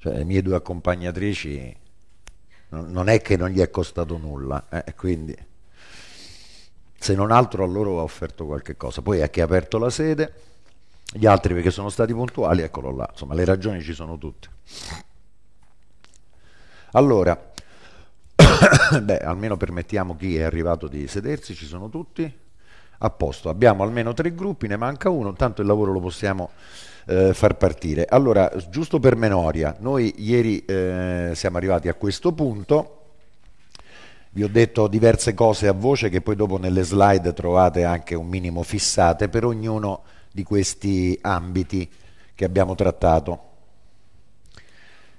Cioè, le mie due accompagnatrici non è che non gli è costato nulla, quindi se non altro a loro ha offerto qualche cosa. Poi a chi ha aperto la sede, gli altri perché sono stati puntuali, eccolo là, insomma le ragioni ci sono tutte. Allora beh, almeno permettiamo chi è arrivato di sedersi, ci sono tutti a posto, abbiamo almeno 3 gruppi, ne manca uno, tanto il lavoro lo possiamo far partire. Allora, giusto per memoria, noi ieri siamo arrivati a questo punto, vi ho detto diverse cose a voce che poi dopo nelle slide trovate anche un minimo fissate per ognuno di questi ambiti che abbiamo trattato.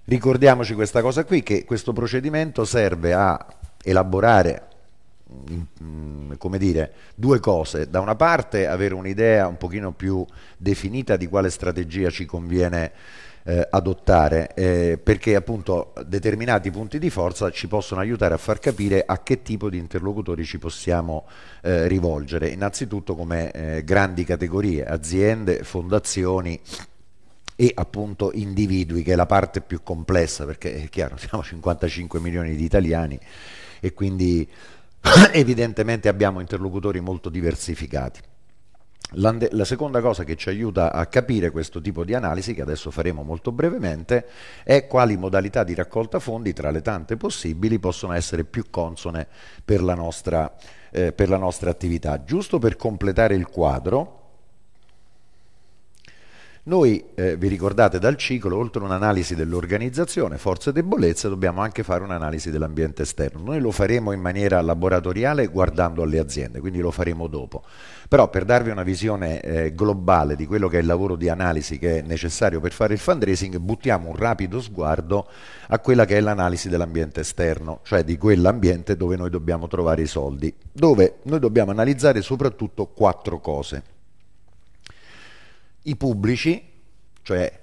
Ricordiamoci questa cosa qui, che questo procedimento serve a elaborare, come dire, due cose: da una parte avere un'idea un pochino più definita di quale strategia ci conviene adottare, perché appunto determinati punti di forza ci possono aiutare a far capire a che tipo di interlocutori ci possiamo rivolgere, innanzitutto come grandi categorie, aziende, fondazioni e appunto individui, che è la parte più complessa, perché è chiaro, siamo 55 milioni di italiani e quindi evidentemente abbiamo interlocutori molto diversificati. La seconda cosa che ci aiuta a capire questo tipo di analisi, che adesso faremo molto brevemente, è quali modalità di raccolta fondi, tra le tante possibili, possono essere più consone per la nostra attività. Giusto per completare il quadro, noi, vi ricordate dal ciclo, oltre un'analisi dell'organizzazione, forze e debolezze, dobbiamo anche fare un'analisi dell'ambiente esterno. Noi lo faremo in maniera laboratoriale guardando alle aziende, quindi lo faremo dopo. Però per darvi una visione globale di quello che è il lavoro di analisi che è necessario per fare il fundraising, buttiamo un rapido sguardo a quella che è l'analisi dell'ambiente esterno, cioè di quell'ambiente dove noi dobbiamo trovare i soldi, dove noi dobbiamo analizzare soprattutto 4 cose. I pubblici, cioè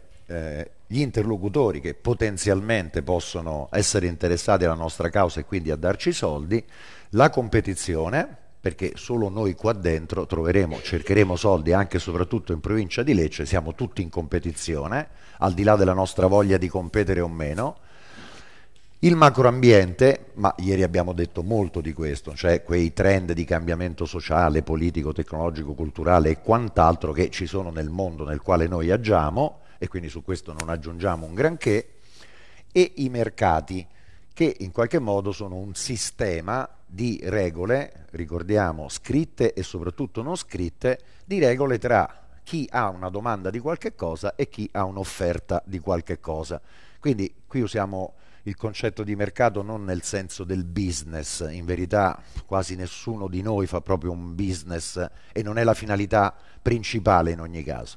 gli interlocutori che potenzialmente possono essere interessati alla nostra causa e quindi a darci soldi; la competizione, perché solo noi qua dentro troveremo, cercheremo soldi anche e soprattutto in provincia di Lecce, siamo tutti in competizione, al di là della nostra voglia di competere o meno; il macroambiente, ma ieri abbiamo detto molto di questo, cioè quei trend di cambiamento sociale, politico, tecnologico, culturale e quant'altro che ci sono nel mondo nel quale noi agiamo, e quindi su questo non aggiungiamo un granché; e i mercati, che in qualche modo sono un sistema di regole, ricordiamo, scritte e soprattutto non scritte, di regole tra chi ha una domanda di qualche cosa e chi ha un'offerta di qualche cosa. Quindi qui usiamo il concetto di mercato non nel senso del business, in verità quasi nessuno di noi fa proprio un business e non è la finalità principale in ogni caso.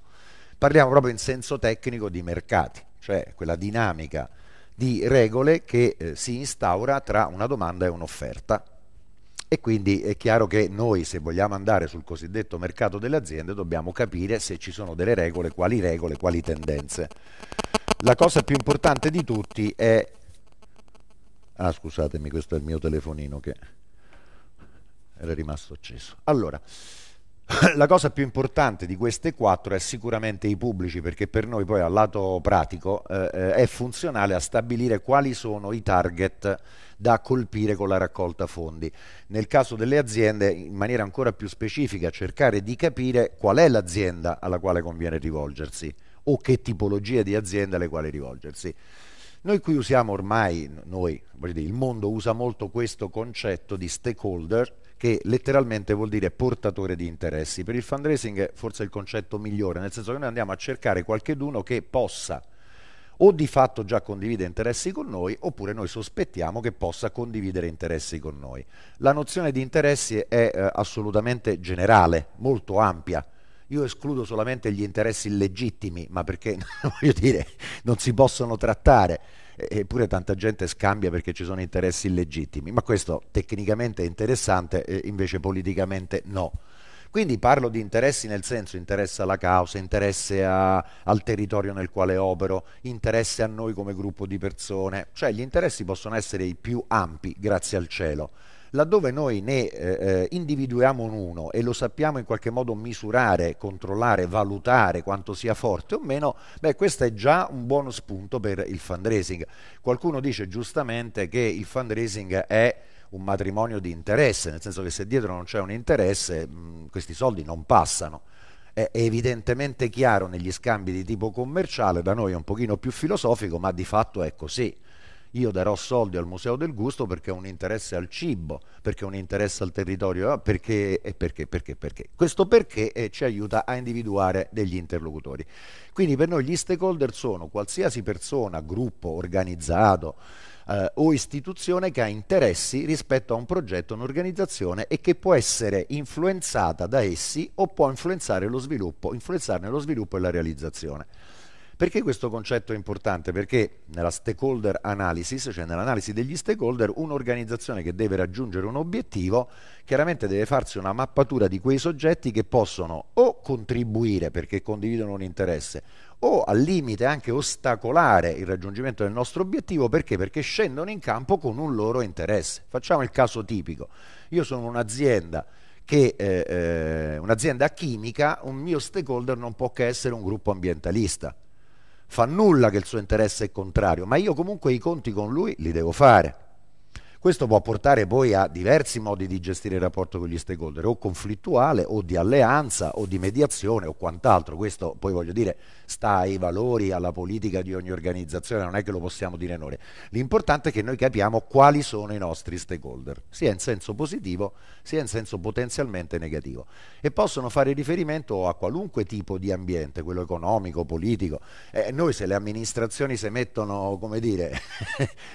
Parliamo proprio in senso tecnico di mercati, cioè quella dinamica di regole che si instaura tra una domanda e un'offerta. E quindi è chiaro che noi, se vogliamo andare sul cosiddetto mercato delle aziende, dobbiamo capire se ci sono delle regole, quali tendenze. La cosa più importante di tutti è... Ah, scusatemi, questo è il mio telefonino che era rimasto acceso. Allora, la cosa più importante di queste 4 è sicuramente i pubblici, perché per noi poi al lato pratico è funzionale a stabilire quali sono i target da colpire con la raccolta fondi. Nel caso delle aziende, in maniera ancora più specifica, cercare di capire qual è l'azienda alla quale conviene rivolgersi o che tipologia di azienda alle quali rivolgersi. Noi qui usiamo ormai, il mondo usa molto questo concetto di stakeholder, che letteralmente vuol dire portatore di interessi. Per il fundraising forse è il concetto migliore, nel senso che noi andiamo a cercare qualcheduno che possa o di fatto già condivide interessi con noi, oppure noi sospettiamo che possa condividere interessi con noi. La nozione di interessi è assolutamente generale, molto ampia. Io escludo solamente gli interessi illegittimi, ma perché, non si possono trattare, eppure tanta gente scambia perché ci sono interessi illegittimi, ma questo tecnicamente è interessante, invece politicamente no. Quindi parlo di interessi nel senso interesse alla causa, interesse al territorio nel quale opero, interesse a noi come gruppo di persone, cioè gli interessi possono essere i più ampi, grazie al cielo. Laddove noi ne individuiamo uno e lo sappiamo in qualche modo misurare, controllare, valutare quanto sia forte o meno, beh, questo è già un buono spunto per il fundraising. Qualcuno dice giustamente che il fundraising è un matrimonio di interesse, nel senso che se dietro non c'è un interesse, questi soldi non passano. È evidentemente chiaro negli scambi di tipo commerciale, da noi è un pochino più filosofico, ma di fatto è così. Io darò soldi al Museo del Gusto perché ho un interesse al cibo, perché ho un interesse al territorio, perché. Questo perché ci aiuta a individuare degli interlocutori. Quindi per noi gli stakeholder sono qualsiasi persona, gruppo, organizzato o istituzione che ha interessi rispetto a un progetto, un'organizzazione, e che può essere influenzata da essi o può influenzare lo sviluppo, influenzarne lo sviluppo e la realizzazione. Perché questo concetto è importante? Perché nella stakeholder analysis, cioè nell'analisi degli stakeholder, un'organizzazione che deve raggiungere un obiettivo chiaramente deve farsi una mappatura di quei soggetti che possono o contribuire perché condividono un interesse o al limite anche ostacolare il raggiungimento del nostro obiettivo. Perché? Perché scendono in campo con un loro interesse. Facciamo il caso tipico. Io sono un'azienda che un'azienda chimica, un mio stakeholder non può che essere un gruppo ambientalista. Fa nulla che il suo interesse è contrario, ma io comunque i conti con lui li devo fare. Questo può portare poi a diversi modi di gestire il rapporto con gli stakeholder, o conflittuale, o di alleanza, o di mediazione, o quant'altro. Questo poi, voglio dire, sta ai valori, alla politica di ogni organizzazione, non è che lo possiamo dire noi. L'importante è che noi capiamo quali sono i nostri stakeholder, sia in senso positivo, sia in senso potenzialmente negativo. E possono fare riferimento a qualunque tipo di ambiente, quello economico, politico. Noi se le amministrazioni si mettono, come dire,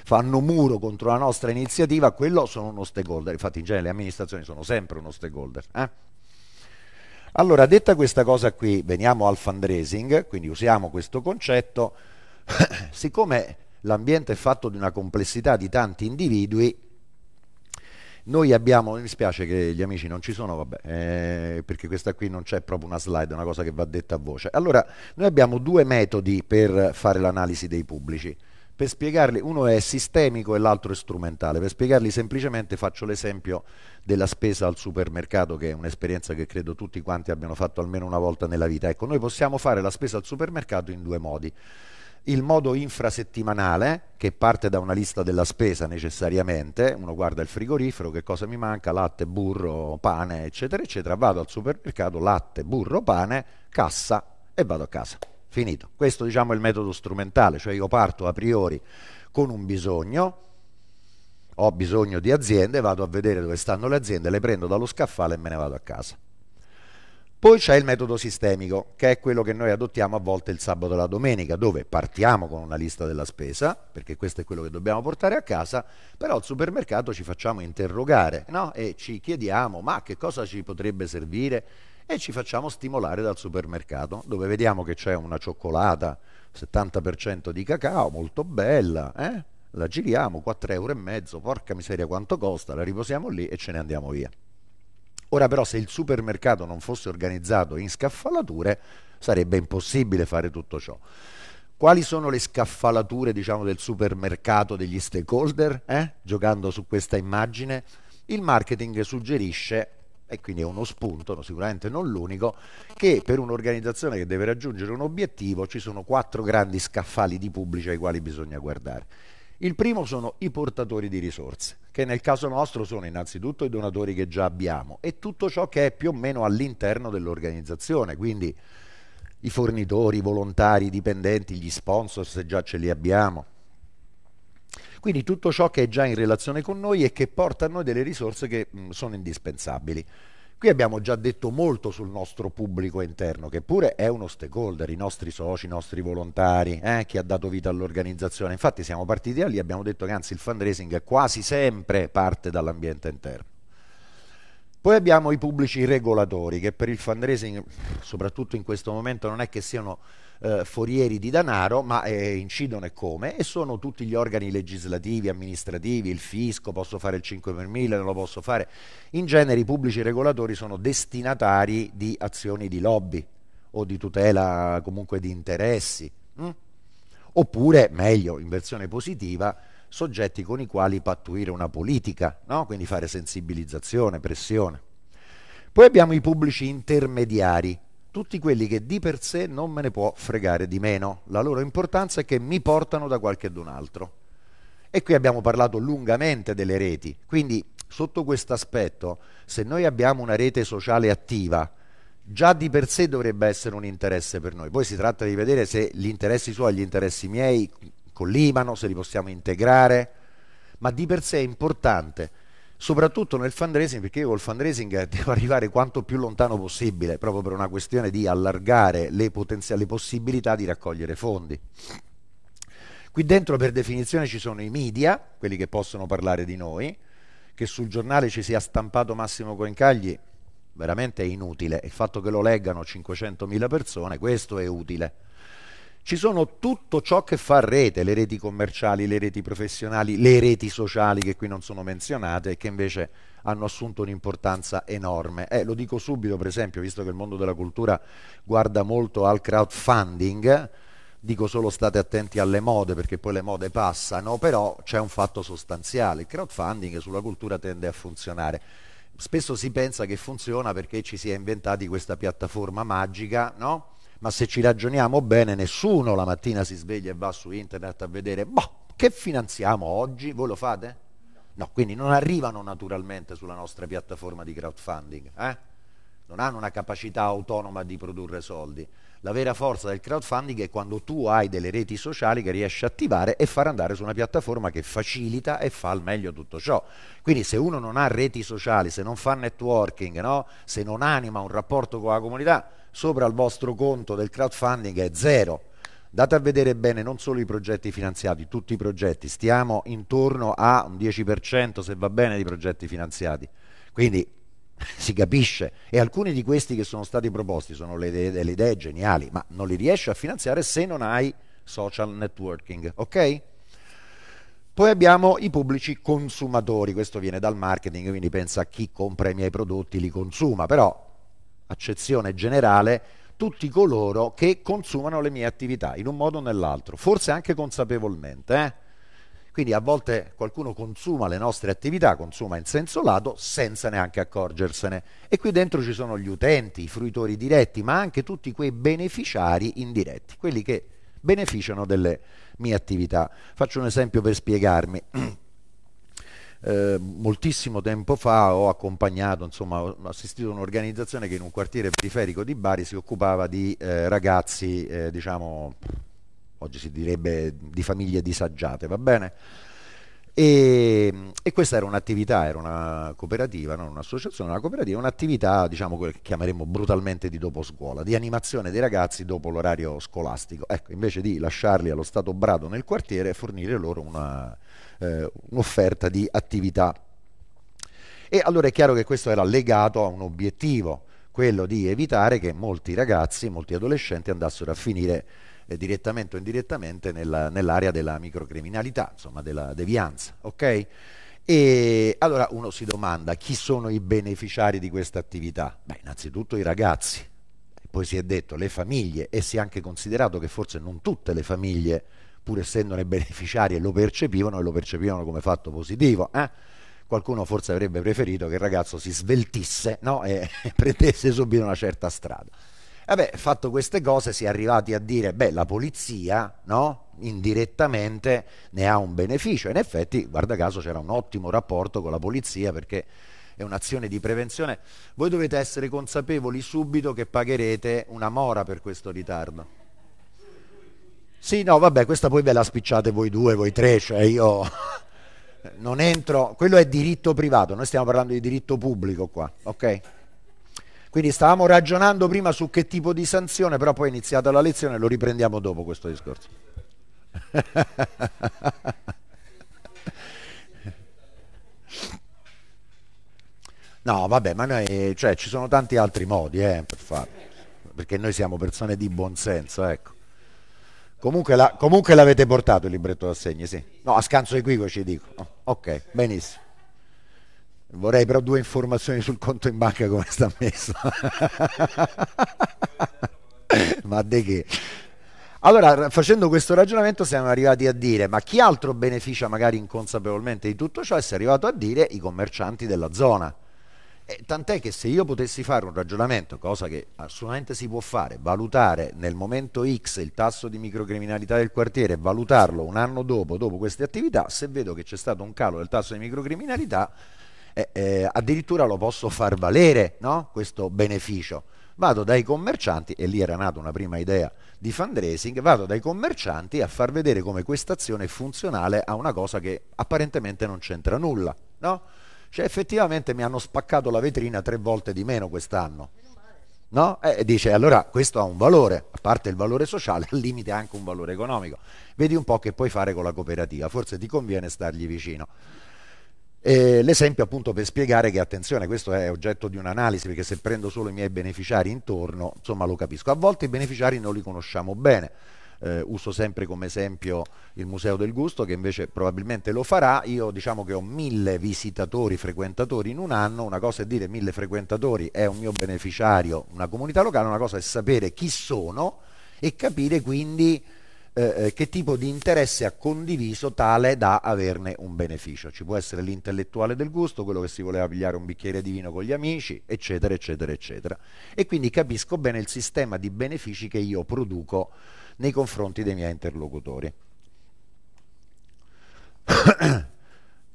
fanno muro contro la nostra iniziativa, quello sono uno stakeholder. Infatti in genere le amministrazioni sono sempre uno stakeholder. Allora, detta questa cosa qui, veniamo al fundraising, quindi usiamo questo concetto. Siccome l'ambiente è fatto di una complessità di tanti individui, noi abbiamo, mi spiace che gli amici non ci sono, vabbè, perché questa qui non c'è proprio una slide, è una cosa che va detta a voce. Allora, noi abbiamo due metodi per fare l'analisi dei pubblici. Per spiegarli, uno è sistemico e l'altro è strumentale. Per spiegarli semplicemente faccio l'esempio della spesa al supermercato, che è un'esperienza che credo tutti quanti abbiano fatto almeno una volta nella vita. Ecco, noi possiamo fare la spesa al supermercato in due modi. Il modo infrasettimanale, che parte da una lista della spesa necessariamente, uno guarda il frigorifero, che cosa mi manca, latte, burro, pane, eccetera, eccetera, vado al supermercato, latte, burro, pane, cassa e vado a casa. Finito. Questo, diciamo, è il metodo strumentale, cioè io parto a priori con un bisogno, ho bisogno di aziende, vado a vedere dove stanno le aziende, le prendo dallo scaffale e me ne vado a casa. Poi c'è il metodo sistemico, che è quello che noi adottiamo a volte il sabato e la domenica, dove partiamo con una lista della spesa, perché questo è quello che dobbiamo portare a casa, però al supermercato ci facciamo interrogare, no? E ci chiediamo, ma che cosa ci potrebbe servire? E ci facciamo stimolare dal supermercato, dove vediamo che c'è una cioccolata 70% di cacao, molto bella, la giriamo, 4,5 euro, porca miseria quanto costa, la riposiamo lì e ce ne andiamo via. Ora però, se il supermercato non fosse organizzato in scaffalature, sarebbe impossibile fare tutto ciò. Quali sono le scaffalature, diciamo, del supermercato, degli stakeholder? Giocando su questa immagine, il marketing suggerisce, e quindi è uno spunto, sicuramente non l'unico, che per un'organizzazione che deve raggiungere un obiettivo ci sono 4 grandi scaffali di pubblici ai quali bisogna guardare. Il primo sono i portatori di risorse, che nel caso nostro sono innanzitutto i donatori che già abbiamo e tutto ciò che è più o meno all'interno dell'organizzazione, quindi i fornitori, i volontari, i dipendenti, gli sponsor se già ce li abbiamo. Quindi tutto ciò che è già in relazione con noi e che porta a noi delle risorse che sono indispensabili. Qui abbiamo già detto molto sul nostro pubblico interno, che pure è uno stakeholder, i nostri soci, i nostri volontari, chi ha dato vita all'organizzazione. Infatti siamo partiti da lì, abbiamo detto che anzi il fundraising quasi sempre parte dall'ambiente interno. Poi abbiamo i pubblici regolatori, che per il fundraising, soprattutto in questo momento, non è che siano forieri di denaro, ma incidono e come, e sono tutti gli organi legislativi, amministrativi, il fisco, posso fare il 5 per 1000, non lo posso fare. In genere i pubblici regolatori sono destinatari di azioni di lobby o di tutela comunque di interessi, oppure, meglio, in versione positiva, soggetti con i quali pattuire una politica, no? Quindi fare sensibilizzazione, pressione. Poi abbiamo i pubblici intermediari, tutti quelli che di per sé non me ne può fregare di meno, la loro importanza è che mi portano da qualchedun altro. E qui abbiamo parlato lungamente delle reti, quindi sotto questo aspetto, se noi abbiamo una rete sociale attiva, già di per sé dovrebbe essere un interesse per noi. Poi si tratta di vedere se gli interessi suoi e gli interessi miei collimano, se li possiamo integrare, ma di per sé è importante, soprattutto nel fundraising, perché io col fundraising devo arrivare quanto più lontano possibile, proprio per una questione di allargare le potenziali possibilità di raccogliere fondi. Qui dentro per definizione ci sono i media, quelli che possono parlare di noi, che sul giornale ci sia stampato Massimo Coen Cagli veramente è inutile, il fatto che lo leggano 500.000 persone, questo è utile. Ci sono tutto ciò che fa rete, le reti commerciali, le reti professionali, le reti sociali che qui non sono menzionate e che invece hanno assunto un'importanza enorme. Lo dico subito, per esempio, visto che il mondo della cultura guarda molto al crowdfunding, dico solo state attenti alle mode perché poi le mode passano, però c'è un fatto sostanziale, il crowdfunding sulla cultura tende a funzionare. Spesso si pensa che funziona perché ci si è inventati questa piattaforma magica, no? Ma se ci ragioniamo bene, nessuno la mattina si sveglia e va su internet a vedere boh, che finanziamo oggi? Voi lo fate? No, quindi non arrivano naturalmente sulla nostra piattaforma di crowdfunding, non hanno una capacità autonoma di produrre soldi. La vera forza del crowdfunding è quando tu hai delle reti sociali che riesci a attivare e far andare su una piattaforma che facilita e fa al meglio tutto ciò. Quindi se uno non ha reti sociali, se non fa networking, no? Se non anima un rapporto con la comunità, sopra il vostro conto del crowdfunding è zero. Date a vedere bene non solo i progetti finanziati, tutti i progetti, stiamo intorno a un 10% se va bene di progetti finanziati, quindi si capisce, e alcuni di questi che sono stati proposti sono delle idee geniali, ma non li riesci a finanziare se non hai social networking, ok? Poi abbiamo i pubblici consumatori, questo viene dal marketing, quindi pensa a chi compra i miei prodotti, li consuma, però accezione generale, tutti coloro che consumano le mie attività in un modo o nell'altro, forse anche consapevolmente, Quindi a volte qualcuno consuma le nostre attività, consuma in senso lato senza neanche accorgersene, e qui dentro ci sono gli utenti, i fruitori diretti, ma anche tutti quei beneficiari indiretti, quelli che beneficiano delle mie attività. Faccio un esempio per spiegarmi. Moltissimo tempo fa ho accompagnato, insomma, ho assistito a un'organizzazione che in un quartiere periferico di Bari si occupava di ragazzi, diciamo, oggi si direbbe di famiglie disagiate, va bene? E questa era un'attività, era una cooperativa, non un'associazione, una cooperativa, un'attività, diciamo, che chiameremmo brutalmente di dopo scuola, di animazione dei ragazzi dopo l'orario scolastico. Ecco, invece di lasciarli allo stato brado nel quartiere, fornire loro un'offerta di attività. E allora è chiaro che questo era legato a un obiettivo, quello di evitare che molti ragazzi, molti adolescenti andassero a finire direttamente o indirettamente nell'area della microcriminalità, insomma della devianza, ok? E allora uno si domanda chi sono i beneficiari di questa attività? Beh, innanzitutto i ragazzi, e poi si è detto le famiglie, e si è anche considerato che forse non tutte le famiglie, pur essendone beneficiarie, lo percepivano, e lo percepivano come fatto positivo, Qualcuno forse avrebbe preferito che il ragazzo si sveltisse, no? E prendesse subito una certa strada. Vabbè, fatto queste cose si è arrivati a dire beh, la polizia, no? Indirettamente ne ha un beneficio. In effetti, guarda caso, c'era un ottimo rapporto con la polizia, perché è un'azione di prevenzione. Voi dovete essere consapevoli subito che pagherete una mora per questo ritardo. Sì, no, vabbè, questa poi ve la spicciate voi due, voi tre, cioè io non entro, quello è diritto privato, noi stiamo parlando di diritto pubblico qua, ok? Quindi stavamo ragionando prima su che tipo di sanzione, però poi è iniziata la lezione, lo riprendiamo dopo questo discorso. No, vabbè, ma noi, cioè, ci sono tanti altri modi per farlo, perché noi siamo persone di buonsenso, ecco. Comunque l'avete portato il libretto d'assegni, sì? No, a scanso equivoci dico. Oh, ok, benissimo. Vorrei però due informazioni sul conto in banca come sta messo. Ma di che? Allora, facendo questo ragionamento siamo arrivati a dire, ma chi altro beneficia magari inconsapevolmente di tutto ciò? E si è arrivato a dire i commercianti della zona. Tant'è che se io potessi fare un ragionamento, cosa che assolutamente si può fare, valutare nel momento X il tasso di microcriminalità del quartiere, valutarlo un anno dopo queste attività, se vedo che c'è stato un calo del tasso di microcriminalità, addirittura lo posso far valere, no? Questo beneficio. Vado dai commercianti, e lì era nata una prima idea di fundraising, vado dai commercianti a far vedere come questa azione è funzionale a una cosa che apparentemente non c'entra nulla, no? Cioè effettivamente mi hanno spaccato la vetrina 3 volte di meno quest'anno, no? Dice, allora questo ha un valore, a parte il valore sociale, al limite anche un valore economico. Vedi un po' che puoi fare con la cooperativa, forse ti conviene stargli vicino. L'esempio appunto per spiegare che, attenzione, questo è oggetto di un'analisi, perché se prendo solo i miei beneficiari intorno, insomma, lo capisco. A volte i beneficiari non li conosciamo bene. Uso sempre come esempio il Museo del Gusto, che invece probabilmente lo farà. Io diciamo che ho 1000 visitatori, frequentatori in un anno. Una cosa è dire 1000 frequentatori è un mio beneficiario, una comunità locale, una cosa è sapere chi sono e capire quindi che tipo di interesse ha condiviso tale da averne un beneficio. Ci può essere l'intellettuale del gusto, quello che si voleva pigliare un bicchiere di vino con gli amici, eccetera eccetera eccetera, e quindi capisco bene il sistema di benefici che io produco nei confronti dei miei interlocutori.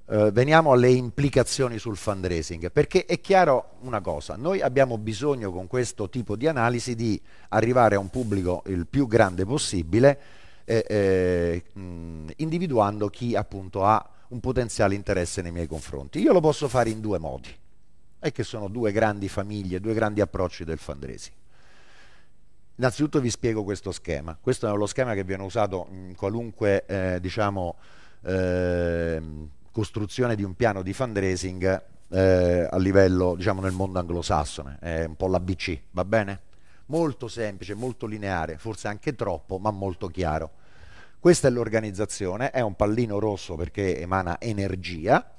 Veniamo alle implicazioni sul fundraising, perché è chiaro una cosa: noi abbiamo bisogno con questo tipo di analisi di arrivare a un pubblico il più grande possibile, individuando chi appunto ha un potenziale interesse nei miei confronti. Io lo posso fare in 2 modi, e che sono 2 grandi famiglie, 2 grandi approcci del fundraising. Innanzitutto vi spiego questo schema. Questo è lo schema che viene usato in qualunque costruzione di un piano di fundraising a livello, diciamo, nel mondo anglosassone. È un po' l'ABC, va bene? Molto semplice, molto lineare, forse anche troppo, ma molto chiaro. Questa è l'organizzazione, è un pallino rosso perché emana energia,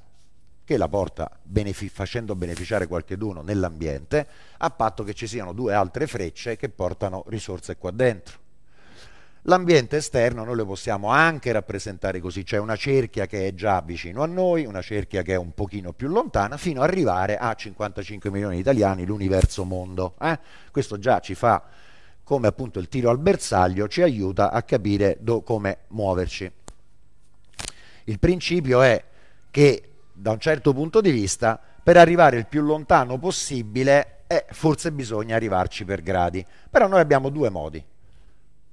che la porta facendo beneficiare qualcheduno nell'ambiente, a patto che ci siano 2 altre frecce che portano risorse qua dentro. L'ambiente esterno noi lo possiamo anche rappresentare così: c'è una cerchia che è già vicino a noi, una cerchia che è un pochino più lontana, fino ad arrivare a 55 milioni di italiani, l'universo mondo. Questo già ci fa, come appunto il tiro al bersaglio, ci aiuta a capire come muoverci. Il principio è che, da un certo punto di vista, per arrivare il più lontano possibile, forse bisogna arrivarci per gradi. Però noi abbiamo 2 modi.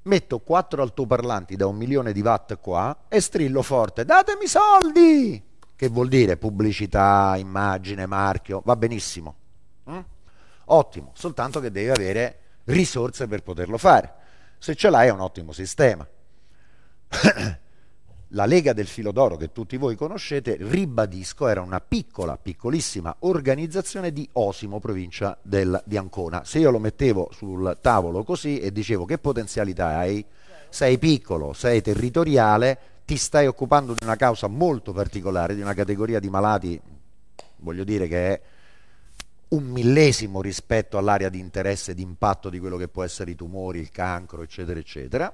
Metto 4 altoparlanti da 1 milione di watt qua e strillo forte: datemi soldi! Che vuol dire pubblicità, immagine, marchio, va benissimo. Ottimo, soltanto che devi avere risorse per poterlo fare. Se ce l'hai è un ottimo sistema. La Lega del Filo d'Oro, che tutti voi conoscete, ribadisco, era una piccolissima organizzazione di Osimo, provincia di Ancona. Se io lo mettevo sul tavolo così e dicevo: che potenzialità hai? Sei piccolo, sei territoriale, ti stai occupando di una causa molto particolare, di una categoria di malati, voglio dire, che è 1/1000 rispetto all'area di interesse e di impatto di quello che può essere i tumori, il cancro, eccetera eccetera.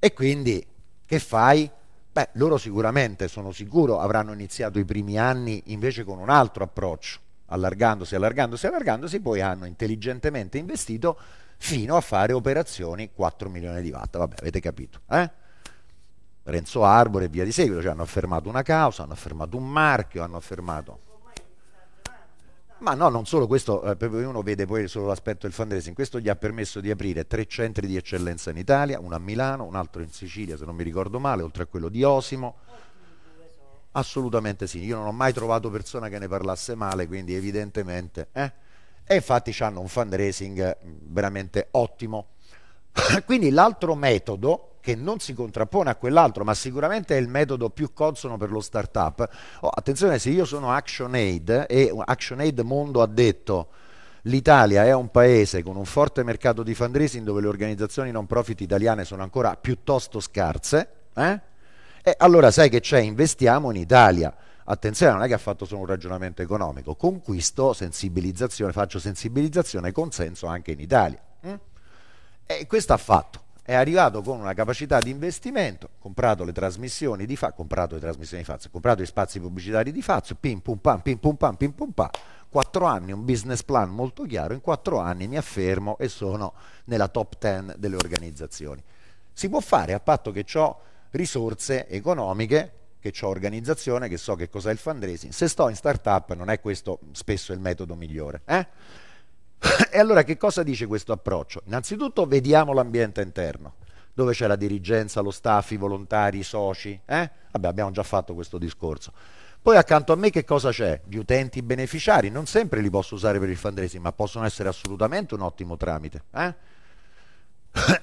E quindi che fai? Beh, loro sicuramente, sono sicuro, avranno iniziato i primi anni invece con un altro approccio, allargandosi, poi hanno intelligentemente investito fino a fare operazioni 4 milioni di watt. Vabbè, avete capito, Renzo Arbore e via di seguito, cioè hanno affermato una causa, hanno affermato un marchio, hanno affermato... Ma no, non solo questo, proprio uno vede poi solo l'aspetto del fundraising. Questo gli ha permesso di aprire 3 centri di eccellenza in Italia, uno a Milano, un altro in Sicilia, se non mi ricordo male, oltre a quello di Osimo. Assolutamente sì, io non ho mai trovato persona che ne parlasse male, quindi evidentemente... E infatti hanno un fundraising veramente ottimo. Quindi l'altro metodo, che non si contrappone a quell'altro, ma sicuramente è il metodo più consono per lo startup. Attenzione, se io sono ActionAid, e ActionAid Mondo ha detto: l'Italia è un paese con un forte mercato di fundraising dove le organizzazioni non profit italiane sono ancora piuttosto scarse, e allora sai che c'è, investiamo in Italia. Attenzione, non è che ha fatto solo un ragionamento economico, conquisto sensibilizzazione, faccio sensibilizzazione e consenso anche in Italia. E questo ha fatto. è arrivato con una capacità di investimento, comprato le trasmissioni di Fazio, comprato le trasmissioni di Fazio, comprato gli spazi pubblicitari di Fazio, pim pum pam, pim pum pam, pim pum pam, 4 anni, un business plan molto chiaro, in 4 anni mi affermo e sono nella top 10 delle organizzazioni. Si può fare a patto che ho risorse economiche, che ho organizzazione, che so che cos'è il fundraising. Se sto in startup non è questo spesso il metodo migliore, eh? E allora che cosa dice questo approccio? Innanzitutto vediamo l'ambiente interno, dove c'è la dirigenza, lo staff, i volontari, i soci, eh? Vabbè, abbiamo già fatto questo discorso. Poi accanto a me che cosa c'è? Gli utenti beneficiari, non sempre li posso usare per il fundraising, ma possono essere assolutamente un ottimo tramite, eh?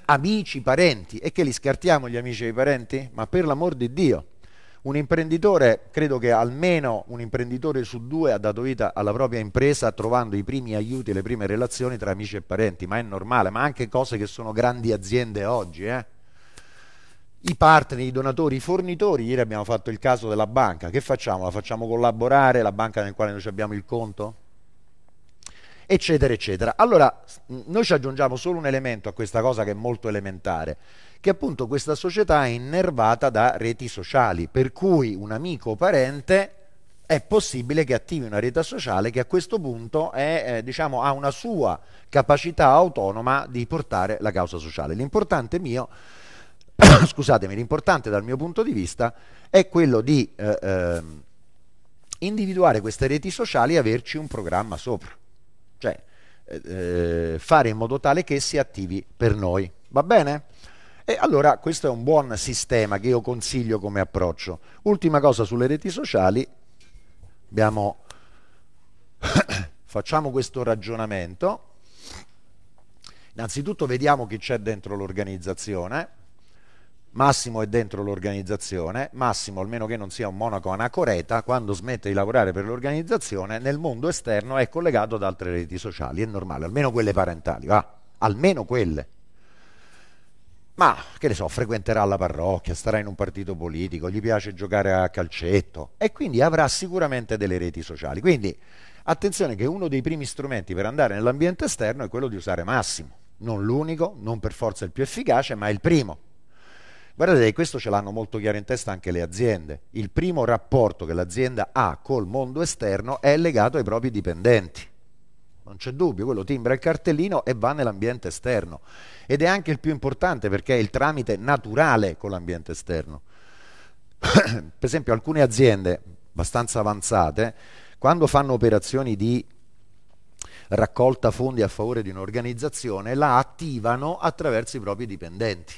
Amici, parenti, e che li scartiamo gli amici e i parenti? Ma per l'amor di Dio! Un imprenditore, credo che almeno un imprenditore su 2 ha dato vita alla propria impresa trovando i primi aiuti e le prime relazioni tra amici e parenti, ma è normale, ma anche cose che sono grandi aziende oggi, eh? I partner, i donatori, i fornitori, ieri abbiamo fatto il caso della banca, che facciamo? La facciamo collaborare, la banca nel quale noi abbiamo il conto? Eccetera, eccetera. Allora, noi ci aggiungiamo solo un elemento a questa cosa che è molto elementare, che appunto questa società è innervata da reti sociali, per cui un amico o parente è possibile che attivi una rete sociale che a questo punto è, diciamo, ha una sua capacità autonoma di portare la causa sociale. L'importante mio, scusatemi, l'importante dal mio punto di vista è quello di individuare queste reti sociali e averci un programma sopra, cioè fare in modo tale che si attivi per noi, va bene? E allora questo è un buon sistema che io consiglio come approccio. Ultima cosa sulle reti sociali, abbiamo facciamo questo ragionamento. Innanzitutto vediamo chi c'è dentro l'organizzazione. Massimo è dentro l'organizzazione. Massimo, almeno che non sia un monaco anacoreta, quando smette di lavorare per l'organizzazione, nel mondo esterno è collegato ad altre reti sociali, è normale, almeno quelle parentali, va, almeno quelle. Ma, che ne so, frequenterà la parrocchia, starà in un partito politico, gli piace giocare a calcetto e quindi avrà sicuramente delle reti sociali. Quindi attenzione che uno dei primi strumenti per andare nell'ambiente esterno è quello di usare Massimo. Non l'unico, non per forza il più efficace, ma è il primo. Guardate, questo ce l'hanno molto chiaro in testa anche le aziende. Il primo rapporto che l'azienda ha col mondo esterno è legato ai propri dipendenti. Non c'è dubbio, quello timbra il cartellino e va nell'ambiente esterno, ed è anche il più importante perché è il tramite naturale con l'ambiente esterno. Per esempio alcune aziende abbastanza avanzate, quando fanno operazioni di raccolta fondi a favore di un'organizzazione, la attivano attraverso i propri dipendenti,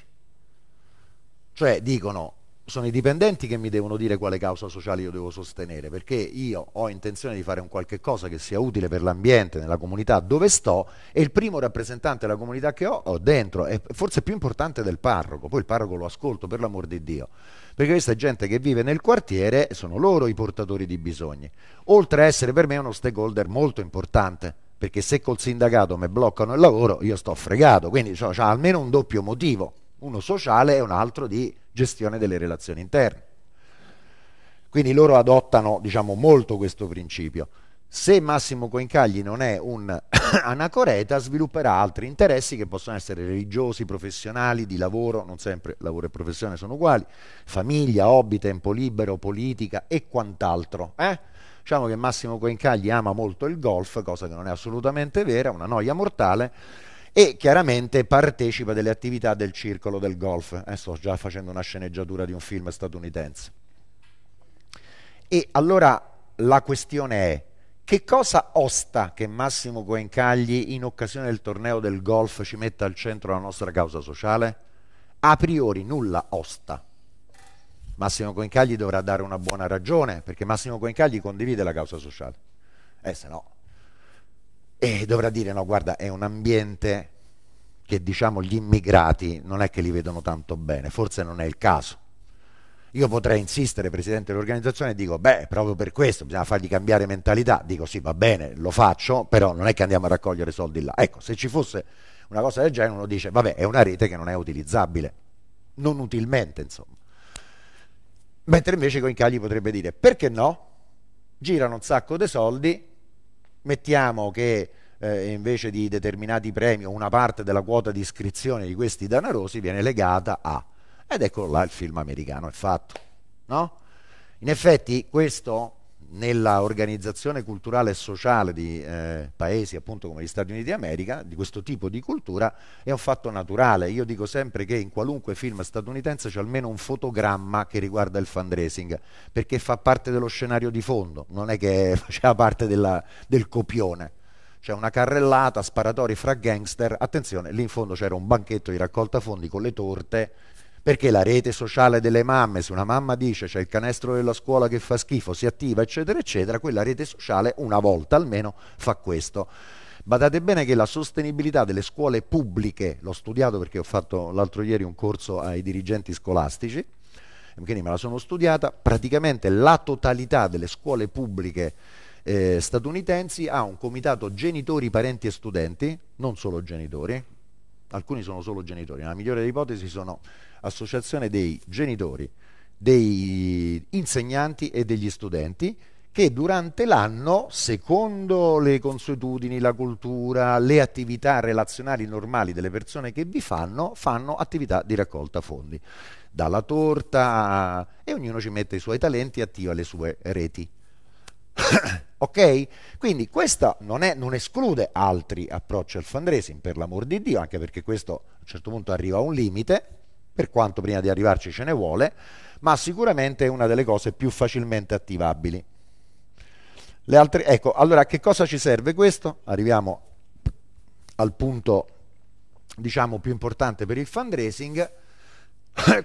cioè dicono: sono i dipendenti che mi devono dire quale causa sociale io devo sostenere, perché io ho intenzione di fare un qualche cosa che sia utile per l'ambiente, nella comunità dove sto, e il primo rappresentante della comunità che ho dentro è forse più importante del parroco. Poi il parroco lo ascolto, per l'amor di Dio, perché questa è gente che vive nel quartiere e sono loro i portatori di bisogni, oltre a essere per me uno stakeholder molto importante, perché se col sindacato mi bloccano il lavoro io sto fregato. Quindi c'è almeno un doppio motivo, uno sociale e un altro di gestione delle relazioni interne. Quindi loro adottano, diciamo, molto questo principio. Se Massimo Coen Cagli non è un anacoreta, svilupperà altri interessi che possono essere religiosi, professionali, di lavoro, non sempre lavoro e professione sono uguali, famiglia, hobby, tempo libero, politica e quant'altro, eh? Diciamo che Massimo Coen Cagli ama molto il golf, cosa che non è assolutamente vera, è una noia mortale, e chiaramente partecipa delle attività del circolo del golf. Sto già facendo una sceneggiatura di un film statunitense. E allora la questione è: che cosa osta che Massimo Coen Cagli in occasione del torneo del golf ci metta al centro la nostra causa sociale? A priori nulla osta. Massimo Coen Cagli dovrà dare una buona ragione, perché Massimo Coen Cagli condivide la causa sociale, se no... e dovrà dire: no, guarda, è un ambiente che, diciamo, gli immigrati non è che li vedono tanto bene, forse non è il caso. Io potrei insistere, presidente dell'organizzazione, e dico: beh, proprio per questo bisogna fargli cambiare mentalità. Dico: sì, va bene, lo faccio, però non è che andiamo a raccogliere soldi là. Ecco, se ci fosse una cosa del genere uno dice: vabbè, è una rete che non è utilizzabile, non utilmente, insomma. Mentre invece Coen Cagli potrebbe dire: perché no? Girano un sacco di soldi, mettiamo che invece di determinati premi o una parte della quota di iscrizione di questi danarosi viene legata a, ed eccolo là il film americano è fatto, no? In effetti questo nella organizzazione culturale e sociale di paesi appunto come gli Stati Uniti d'America, di questo tipo di cultura, è un fatto naturale. Io dico sempre che in qualunque film statunitense c'è almeno un fotogramma che riguarda il fundraising, perché fa parte dello scenario di fondo, non è che faceva parte del copione. C'è una carrellata, sparatori fra gangster, attenzione, lì in fondo c'era un banchetto di raccolta fondi con le torte, perché la rete sociale delle mamme, se una mamma dice c'è il canestro della scuola che fa schifo, si attiva eccetera eccetera, quella rete sociale una volta almeno fa questo. Badate bene che la sostenibilità delle scuole pubbliche, l'ho studiato perché ho fatto l'altro ieri un corso ai dirigenti scolastici, quindi me la sono studiata, praticamente la totalità delle scuole pubbliche statunitensi ha un comitato genitori, parenti e studenti, non solo genitori, alcuni sono solo genitori, nella migliore delle ipotesi sono associazione dei genitori, dei insegnanti e degli studenti, che durante l'anno, secondo le consuetudini, la cultura, le attività relazionali normali delle persone che vi fanno, fanno attività di raccolta fondi, dalla torta, e ognuno ci mette i suoi talenti e attiva le sue reti. Ok? Quindi questa non esclude altri approcci al fundraising, per l'amor di Dio, anche perché questo a un certo punto arriva a un limite, per quanto prima di arrivarci ce ne vuole, ma sicuramente è una delle cose più facilmente attivabili. Le altre, ecco, allora a che cosa ci serve questo? Arriviamo al punto, diciamo, più importante per il fundraising.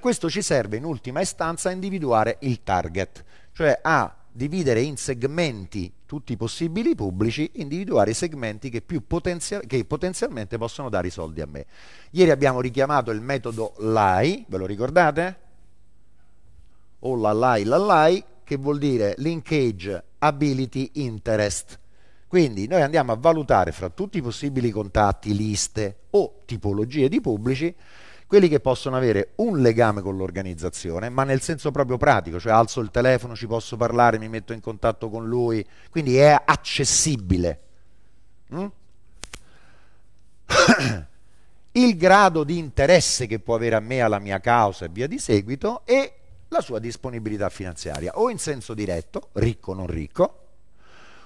Questo ci serve in ultima istanza a individuare il target, cioè a dividere in segmenti tutti i possibili pubblici, individuare i segmenti che potenzialmente possono dare i soldi a me. Ieri abbiamo richiamato il metodo LAI, ve lo ricordate? O la LAI, che vuol dire Linkage Ability Interest. Quindi noi andiamo a valutare fra tutti i possibili contatti, liste o tipologie di pubblici quelli che possono avere un legame con l'organizzazione, ma nel senso proprio pratico, cioè alzo il telefono, ci posso parlare, mi metto in contatto con lui, quindi è accessibile. Il grado di interesse che può avere a me, alla mia causa e via di seguito, e la sua disponibilità finanziaria, o in senso diretto, ricco o non ricco,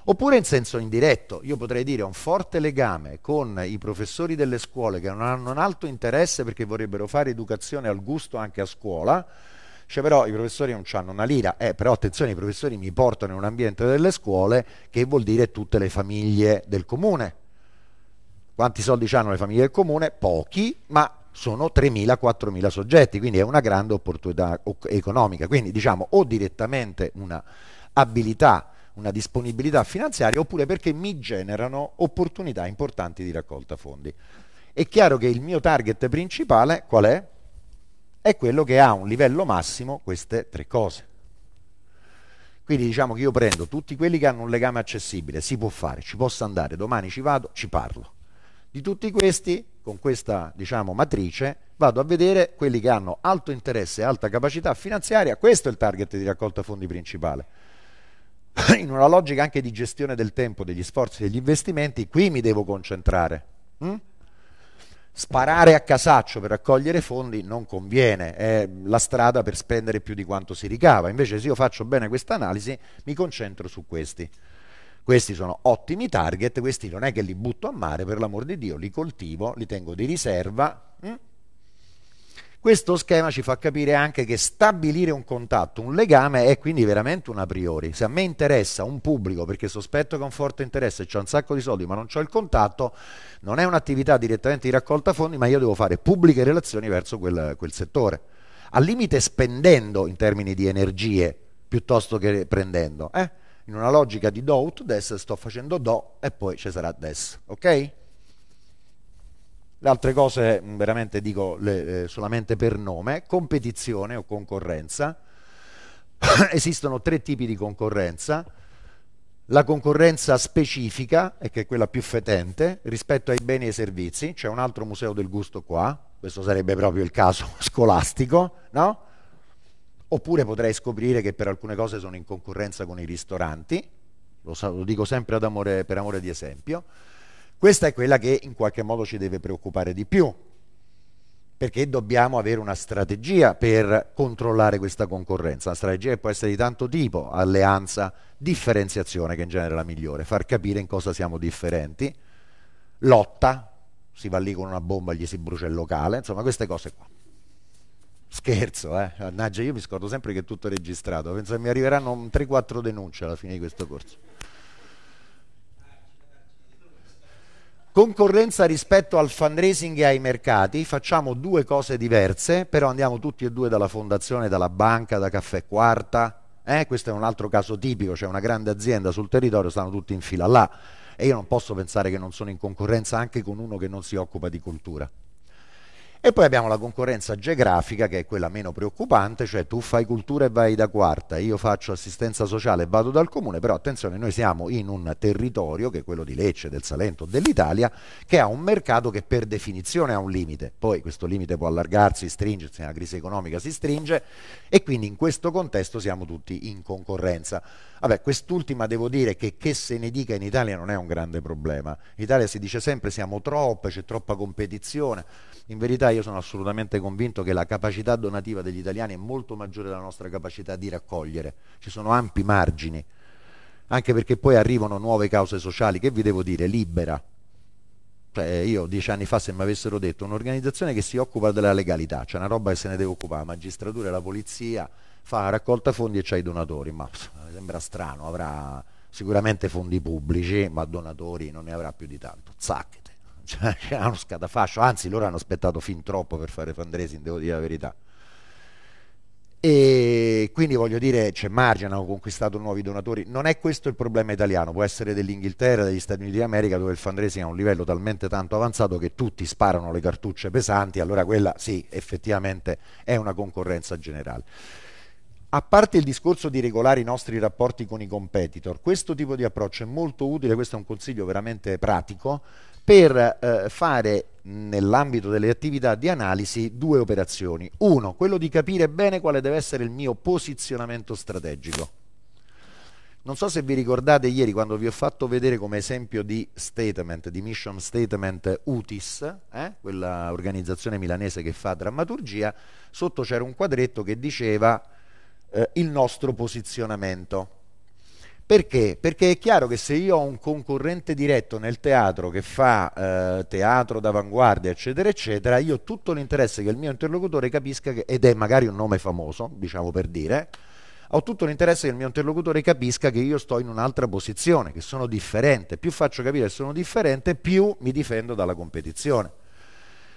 oppure in senso indiretto. Io potrei dire un forte legame con i professori delle scuole che non hanno un alto interesse perché vorrebbero fare educazione al gusto anche a scuola, cioè però i professori non hanno una lira, però attenzione, i professori mi portano in un ambiente delle scuole che vuol dire tutte le famiglie del comune. Quanti soldi hanno le famiglie del comune? Pochi, ma sono 3.000-4.000 soggetti, quindi è una grande opportunità economica. Quindi diciamo o direttamente una abilità, una disponibilità finanziaria, oppure perché mi generano opportunità importanti di raccolta fondi. È chiaro che il mio target principale qual è? È quello che ha un livello massimo queste tre cose. Quindi diciamo che io prendo tutti quelli che hanno un legame accessibile, si può fare, ci posso andare, domani ci vado, ci parlo. Di tutti questi, con questa diciamo matrice, vado a vedere quelli che hanno alto interesse e alta capacità finanziaria, questo è il target di raccolta fondi principale. In una logica anche di gestione del tempo, degli sforzi, degli investimenti, qui mi devo concentrare. Sparare a casaccio per raccogliere fondi non conviene, è la strada per spendere più di quanto si ricava. Invece se io faccio bene questa analisi mi concentro su questi. Questi sono ottimi target, questi non è che li butto a mare, per l'amor di Dio, li coltivo, li tengo di riserva. Questo schema ci fa capire anche che stabilire un contatto, un legame, è quindi veramente una priori. Se a me interessa un pubblico perché sospetto che ha un forte interesse e c'ho un sacco di soldi ma non c'ho il contatto, non è un'attività direttamente di raccolta fondi, ma io devo fare pubbliche relazioni verso quel settore, al limite spendendo in termini di energie piuttosto che prendendo. In una logica di do ut des, sto facendo do e poi ci sarà des, ok? Le altre cose veramente dico solamente per nome: competizione o concorrenza. Esistono tre tipi di concorrenza: la concorrenza specifica, che è quella più fetente, rispetto ai beni e ai servizi. C'è un altro museo del gusto qua, questo sarebbe proprio il caso scolastico, no? Oppure potrei scoprire che per alcune cose sono in concorrenza con i ristoranti, lo dico sempre per amore di esempio. Questa è quella che in qualche modo ci deve preoccupare di più, perché dobbiamo avere una strategia per controllare questa concorrenza. Una strategia che può essere di tanto tipo: alleanza, differenziazione, che in genere è la migliore, far capire in cosa siamo differenti, lotta, si va lì con una bomba e gli si brucia il locale, insomma queste cose qua. Scherzo, eh? Mannaggia, io mi scordo sempre che è tutto registrato, penso che mi arriveranno 3-4 denunce alla fine di questo corso. Concorrenza rispetto al fundraising e ai mercati, facciamo due cose diverse, però andiamo tutti e due dalla fondazione, dalla banca, da Caffè Quarta, questo è un altro caso tipico, c'è una grande azienda sul territorio, stanno tutti in fila là, e io non posso pensare che non sono in concorrenza anche con uno che non si occupa di cultura. E poi abbiamo la concorrenza geografica, che è quella meno preoccupante, cioè tu fai cultura e vai da Quarta, io faccio assistenza sociale e vado dal comune, però attenzione, noi siamo in un territorio, che è quello di Lecce, del Salento, dell'Italia, che ha un mercato che per definizione ha un limite, poi questo limite può allargarsi, stringersi, la crisi economica si stringe, e quindi in questo contesto siamo tutti in concorrenza. Vabbè, quest'ultima devo dire che se ne dica in Italia non è un grande problema, in Italia si dice sempre siamo troppe, c'è troppa competizione, in verità io sono assolutamente convinto che la capacità donativa degli italiani è molto maggiore della nostra capacità di raccogliere, ci sono ampi margini, anche perché poi arrivano nuove cause sociali, che vi devo dire, Libera, cioè io 10 anni fa se mi avessero detto un'organizzazione che si occupa della legalità, c'è una roba che se ne deve occupare, la magistratura e la polizia, fa raccolta fondi e c'ha i donatori, ma mi sembra strano, avrà sicuramente fondi pubblici, ma donatori non ne avrà più di tanto, zac. C'è uno scatafascio, anzi loro hanno aspettato fin troppo per fare fundraising, devo dire la verità, e quindi voglio dire c'è margine, hanno conquistato nuovi donatori, non è questo il problema italiano, può essere dell'Inghilterra, degli Stati Uniti d'America, dove il fundraising ha un livello talmente tanto avanzato che tutti sparano le cartucce pesanti, allora quella sì, effettivamente è una concorrenza generale. A parte il discorso di regolare i nostri rapporti con i competitor, questo tipo di approccio è molto utile, questo è un consiglio veramente pratico, per fare nell'ambito delle attività di analisi due operazioni. Uno, quello di capire bene quale deve essere il mio posizionamento strategico. Non so se vi ricordate ieri quando vi ho fatto vedere come esempio di statement, di mission statement UTIS, quella organizzazione milanese che fa drammaturgia, sotto c'era un quadretto che diceva il nostro posizionamento. Perché? Perché è chiaro che se io ho un concorrente diretto nel teatro che fa teatro d'avanguardia eccetera eccetera, io ho tutto l'interesse che il mio interlocutore capisca che, ed è magari un nome famoso, diciamo per dire, ho tutto l'interesse che il mio interlocutore capisca che io sto in un'altra posizione, che sono differente, più faccio capire che sono differente più mi difendo dalla competizione.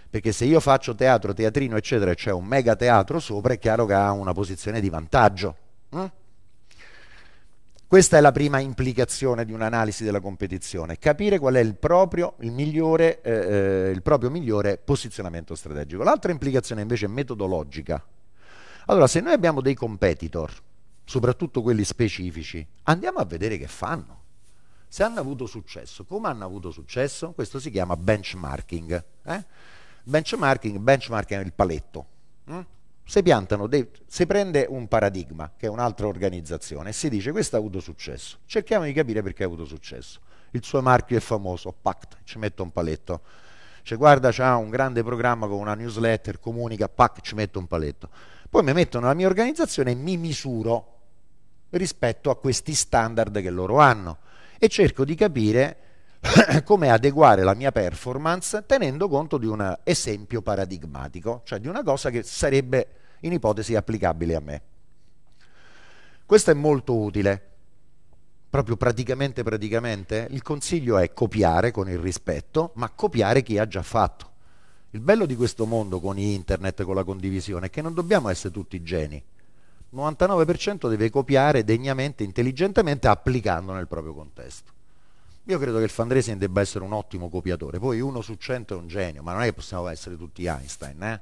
Perché se io faccio teatro, teatrino eccetera e c'è un mega teatro sopra, è chiaro che ha una posizione di vantaggio. Questa è la prima implicazione di un'analisi della competizione, capire qual è il proprio migliore posizionamento strategico. L'altra implicazione invece è metodologica. Allora, se noi abbiamo dei competitor, soprattutto quelli specifici, andiamo a vedere che fanno. Se hanno avuto successo, come hanno avuto successo? Questo si chiama benchmarking. Benchmarking è il paletto. Se prende un paradigma, che è un'altra organizzazione, e si dice questo ha avuto successo, cerchiamo di capire perché ha avuto successo. Il suo marchio è famoso, pact, ci metto un paletto. Cioè, guarda, c'ha un grande programma con una newsletter, comunica, pact, ci metto un paletto. Poi mi metto nella mia organizzazione e mi misuro rispetto a questi standard che loro hanno e cerco di capire come adeguare la mia performance tenendo conto di un esempio paradigmatico, cioè di una cosa che sarebbe in ipotesi applicabile a me. Questo è molto utile, proprio praticamente. Il consiglio è copiare con il rispetto, ma copiare chi ha già fatto. Il bello di questo mondo con internet, con la condivisione, è che non dobbiamo essere tutti geni. Il 99% deve copiare degnamente, intelligentemente, applicando nel proprio contesto. Io credo che il fundraising debba essere un ottimo copiatore, poi 1 su 100 è un genio, ma non è che possiamo essere tutti Einstein.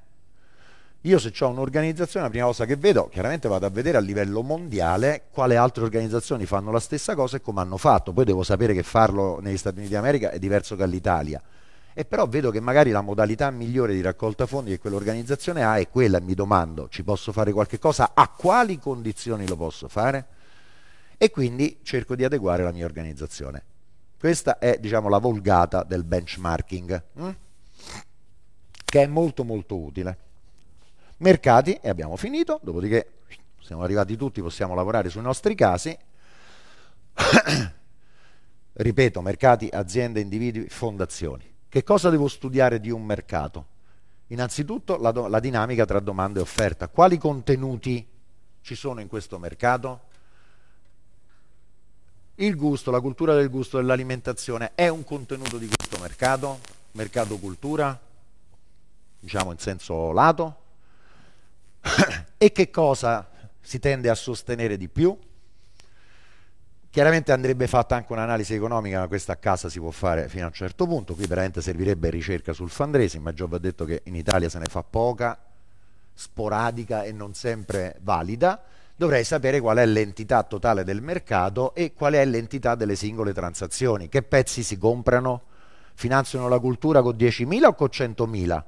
Io se ho un'organizzazione, la prima cosa che vedo, chiaramente vado a vedere a livello mondiale quale altre organizzazioni fanno la stessa cosa e come hanno fatto, poi devo sapere che farlo negli Stati Uniti d'America è diverso dall'Italia, e però vedo che magari la modalità migliore di raccolta fondi che quell'organizzazione ha è quella, e mi domando, ci posso fare qualche cosa? A quali condizioni lo posso fare? E quindi cerco di adeguare la mia organizzazione. Questa è, diciamo, la volgata del benchmarking, che è molto molto utile. Mercati, e abbiamo finito, dopodiché siamo arrivati tutti, possiamo lavorare sui nostri casi. Ripeto, mercati, aziende, individui, fondazioni. Che cosa devo studiare di un mercato? Innanzitutto la dinamica tra domanda e offerta. Quali contenuti ci sono in questo mercato? Il gusto, la cultura del gusto, dell'alimentazione è un contenuto di questo mercato? Mercato cultura, diciamo in senso lato. E che cosa si tende a sostenere di più? Chiaramente andrebbe fatta anche un'analisi economica, ma questa a casa si può fare fino a un certo punto. Qui veramente servirebbe ricerca sul fundraising, ma già vi ho detto che in Italia se ne fa poca, sporadica e non sempre valida. Dovrei sapere qual è l'entità totale del mercato e qual è l'entità delle singole transazioni. Che pezzi si comprano? Finanziano la cultura con 10.000 o con 100.000?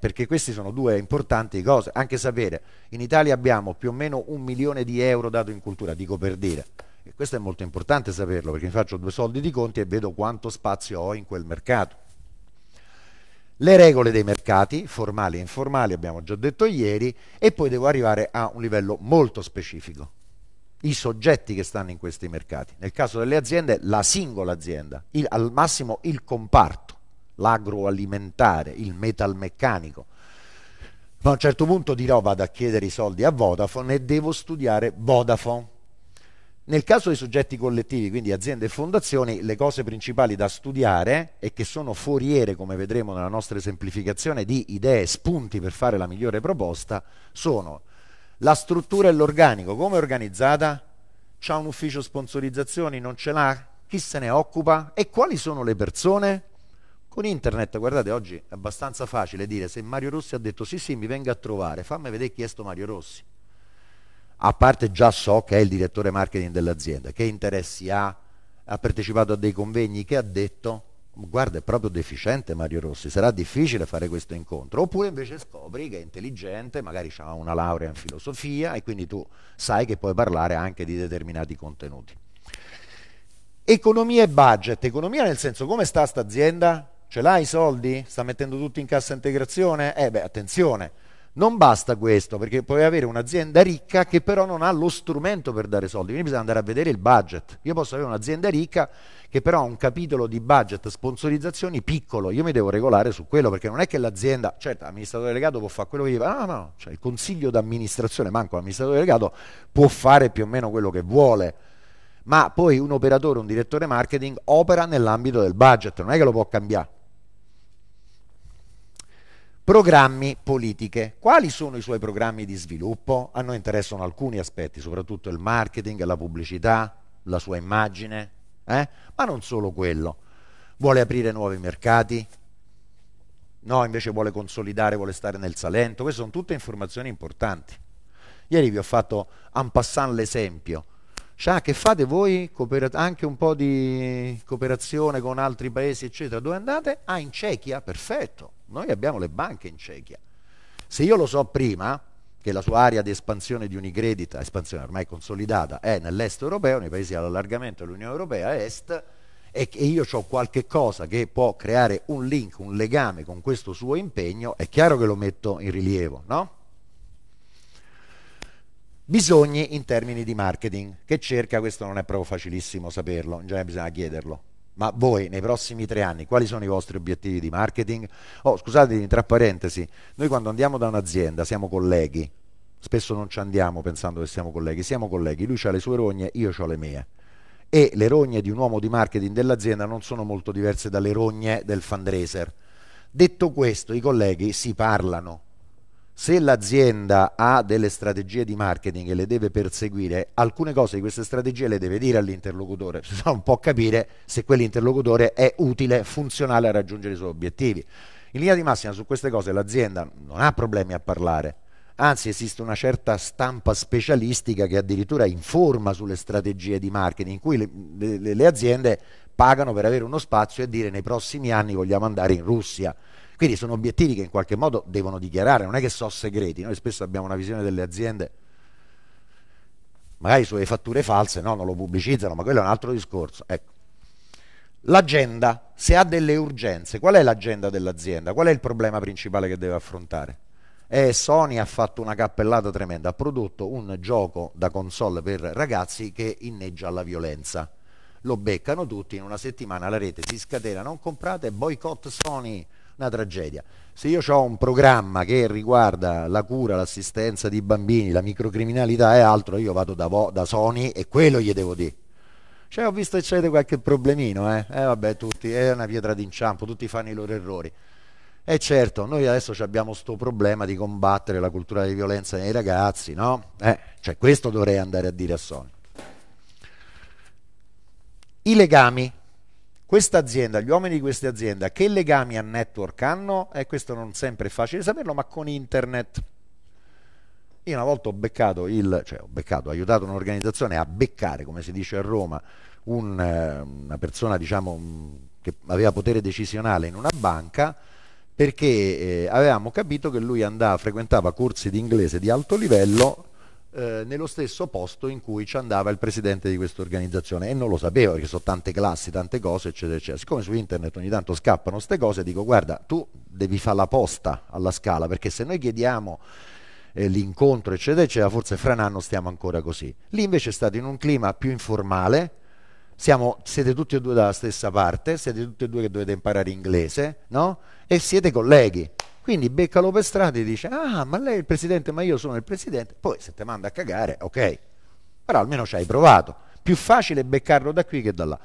Perché queste sono due importanti cose. Anche sapere, in Italia abbiamo più o meno 1 milione di euro dato in cultura, dico per dire. E questo è molto importante saperlo, perché mi faccio 2 soldi di conti e vedo quanto spazio ho in quel mercato. Le regole dei mercati, formali e informali, abbiamo già detto ieri, e poi devo arrivare a un livello molto specifico. I soggetti che stanno in questi mercati. Nel caso delle aziende, la singola azienda, al massimo il comparto, l'agroalimentare, il metalmeccanico. Ma a un certo punto dirò, vado a chiedere i soldi a Vodafone e devo studiare Vodafone. Nel caso dei soggetti collettivi, quindi aziende e fondazioni, le cose principali da studiare e che sono foriere, come vedremo nella nostra esemplificazione, di idee e spunti per fare la migliore proposta, sono la struttura e l'organico. Come è organizzata? C'ha un ufficio sponsorizzazioni? Non ce l'ha? Chi se ne occupa? E quali sono le persone? Con internet, guardate, oggi è abbastanza facile dire se Mario Rossi ha detto sì sì mi venga a trovare, fammi vedere chi è sto Mario Rossi. A parte già so che è il direttore marketing dell'azienda, che interessi ha, ha partecipato a dei convegni, che ha detto, guarda è proprio deficiente Mario Rossi, sarà difficile fare questo incontro, oppure invece scopri che è intelligente, magari ha una laurea in filosofia e quindi tu sai che puoi parlare anche di determinati contenuti. Economia e budget, economia nel senso come sta sta azienda, ce l'ha i soldi, sta mettendo tutto in cassa integrazione, attenzione. Non basta questo, perché puoi avere un'azienda ricca che però non ha lo strumento per dare soldi, quindi bisogna andare a vedere il budget. Io posso avere un'azienda ricca che però ha un capitolo di budget sponsorizzazioni piccolo, io mi devo regolare su quello, perché non è che l'azienda, certo l'amministratore delegato può fare quello che gli fa, cioè il consiglio d'amministrazione, manco l'amministratore delegato può fare più o meno quello che vuole, ma poi un operatore, un direttore marketing opera nell'ambito del budget, non è che lo può cambiare. Programmi, politiche. Quali sono i suoi programmi di sviluppo? A noi interessano alcuni aspetti, soprattutto il marketing, la pubblicità, la sua immagine, ma non solo quello. Vuole aprire nuovi mercati? No, invece vuole consolidare, vuole stare nel Salento. Queste sono tutte informazioni importanti. Ieri vi ho fatto en passant l'esempio. Cioè, che fate voi? Anche un po' di cooperazione con altri paesi, eccetera. Dove andate? Ah, in Cecchia? Perfetto. Noi abbiamo le banche in Cecchia. Se io lo so prima che la sua area di espansione di Unicredit, espansione ormai consolidata, è nell'est europeo, nei paesi all'allargamento dell'Unione Europea est, e io ho qualche cosa che può creare un link, un legame con questo suo impegno, è chiaro che lo metto in rilievo, no? Bisogni in termini di marketing. Che cerca? Questo non è proprio facilissimo saperlo, in genere bisogna chiederlo. Ma voi nei prossimi 3 anni quali sono i vostri obiettivi di marketing? Oh, scusatemi, tra parentesi, noi quando andiamo da un'azienda siamo colleghi, spesso non ci andiamo pensando che siamo colleghi, lui ha le sue rogne, io ho le mie, e le rogne di un uomo di marketing dell'azienda non sono molto diverse dalle rogne del fundraiser. Detto questo, i colleghi si parlano. Se l'azienda ha delle strategie di marketing e le deve perseguire, alcune cose di queste strategie le deve dire all'interlocutore, bisogna un po' capire se quell'interlocutore è utile, funzionale a raggiungere i suoi obiettivi. In linea di massima su queste cose l'azienda non ha problemi a parlare, anzi esiste una certa stampa specialistica che addirittura informa sulle strategie di marketing, in cui le aziende pagano per avere uno spazio e dire nei prossimi anni vogliamo andare in Russia. Quindi sono obiettivi che in qualche modo devono dichiarare, non è che sono segreti. Noi spesso abbiamo una visione delle aziende, magari sulle fatture false, no, non lo pubblicizzano, ma quello è un altro discorso. Ecco. L'agenda, se ha delle urgenze, qual è l'agenda dell'azienda? Qual è il problema principale che deve affrontare? Sony ha fatto una cappellata tremenda, ha prodotto un gioco da console per ragazzi che inneggia alla violenza. Lo beccano tutti, in una settimana la rete si scatena, non comprate, boicott Sony, una tragedia. Se io ho un programma che riguarda la cura, l'assistenza di bambini, la microcriminalità e altro, io vado da Sony e quello gli devo dire. Cioè, ho visto che c'è qualche problemino, vabbè, tutti, è una pietra d'inciampo, tutti fanno i loro errori. E certo, noi adesso abbiamo sto problema di combattere la cultura di violenza nei ragazzi, no? Cioè, questo dovrei andare a dire a Sony. I legami. Questa azienda, gli uomini di questa azienda, che legami a network hanno? E questo non sempre è facile saperlo, ma con internet. Io una volta ho aiutato un'organizzazione a beccare, come si dice a Roma, una persona, diciamo, che aveva potere decisionale in una banca, perché avevamo capito che lui frequentava corsi di inglese di alto livello nello stesso posto in cui ci andava il presidente di questa organizzazione, e non lo sapevo, perché sono tante classi, tante cose, eccetera, eccetera. Siccome su internet ogni tanto scappano queste cose, dico: guarda, tu devi fare la posta alla Scala, perché se noi chiediamo l'incontro, eccetera, eccetera, forse fra un anno stiamo ancora così. Lì invece è stato in un clima più informale, siete tutti e due dalla stessa parte, siete tutti e due che dovete imparare inglese, no? E siete colleghi. Quindi beccalo per strada e dice: ah, ma lei è il presidente, ma io sono il presidente. Poi se te manda a cagare, ok, però almeno ci hai provato. Più facile beccarlo da qui che da là.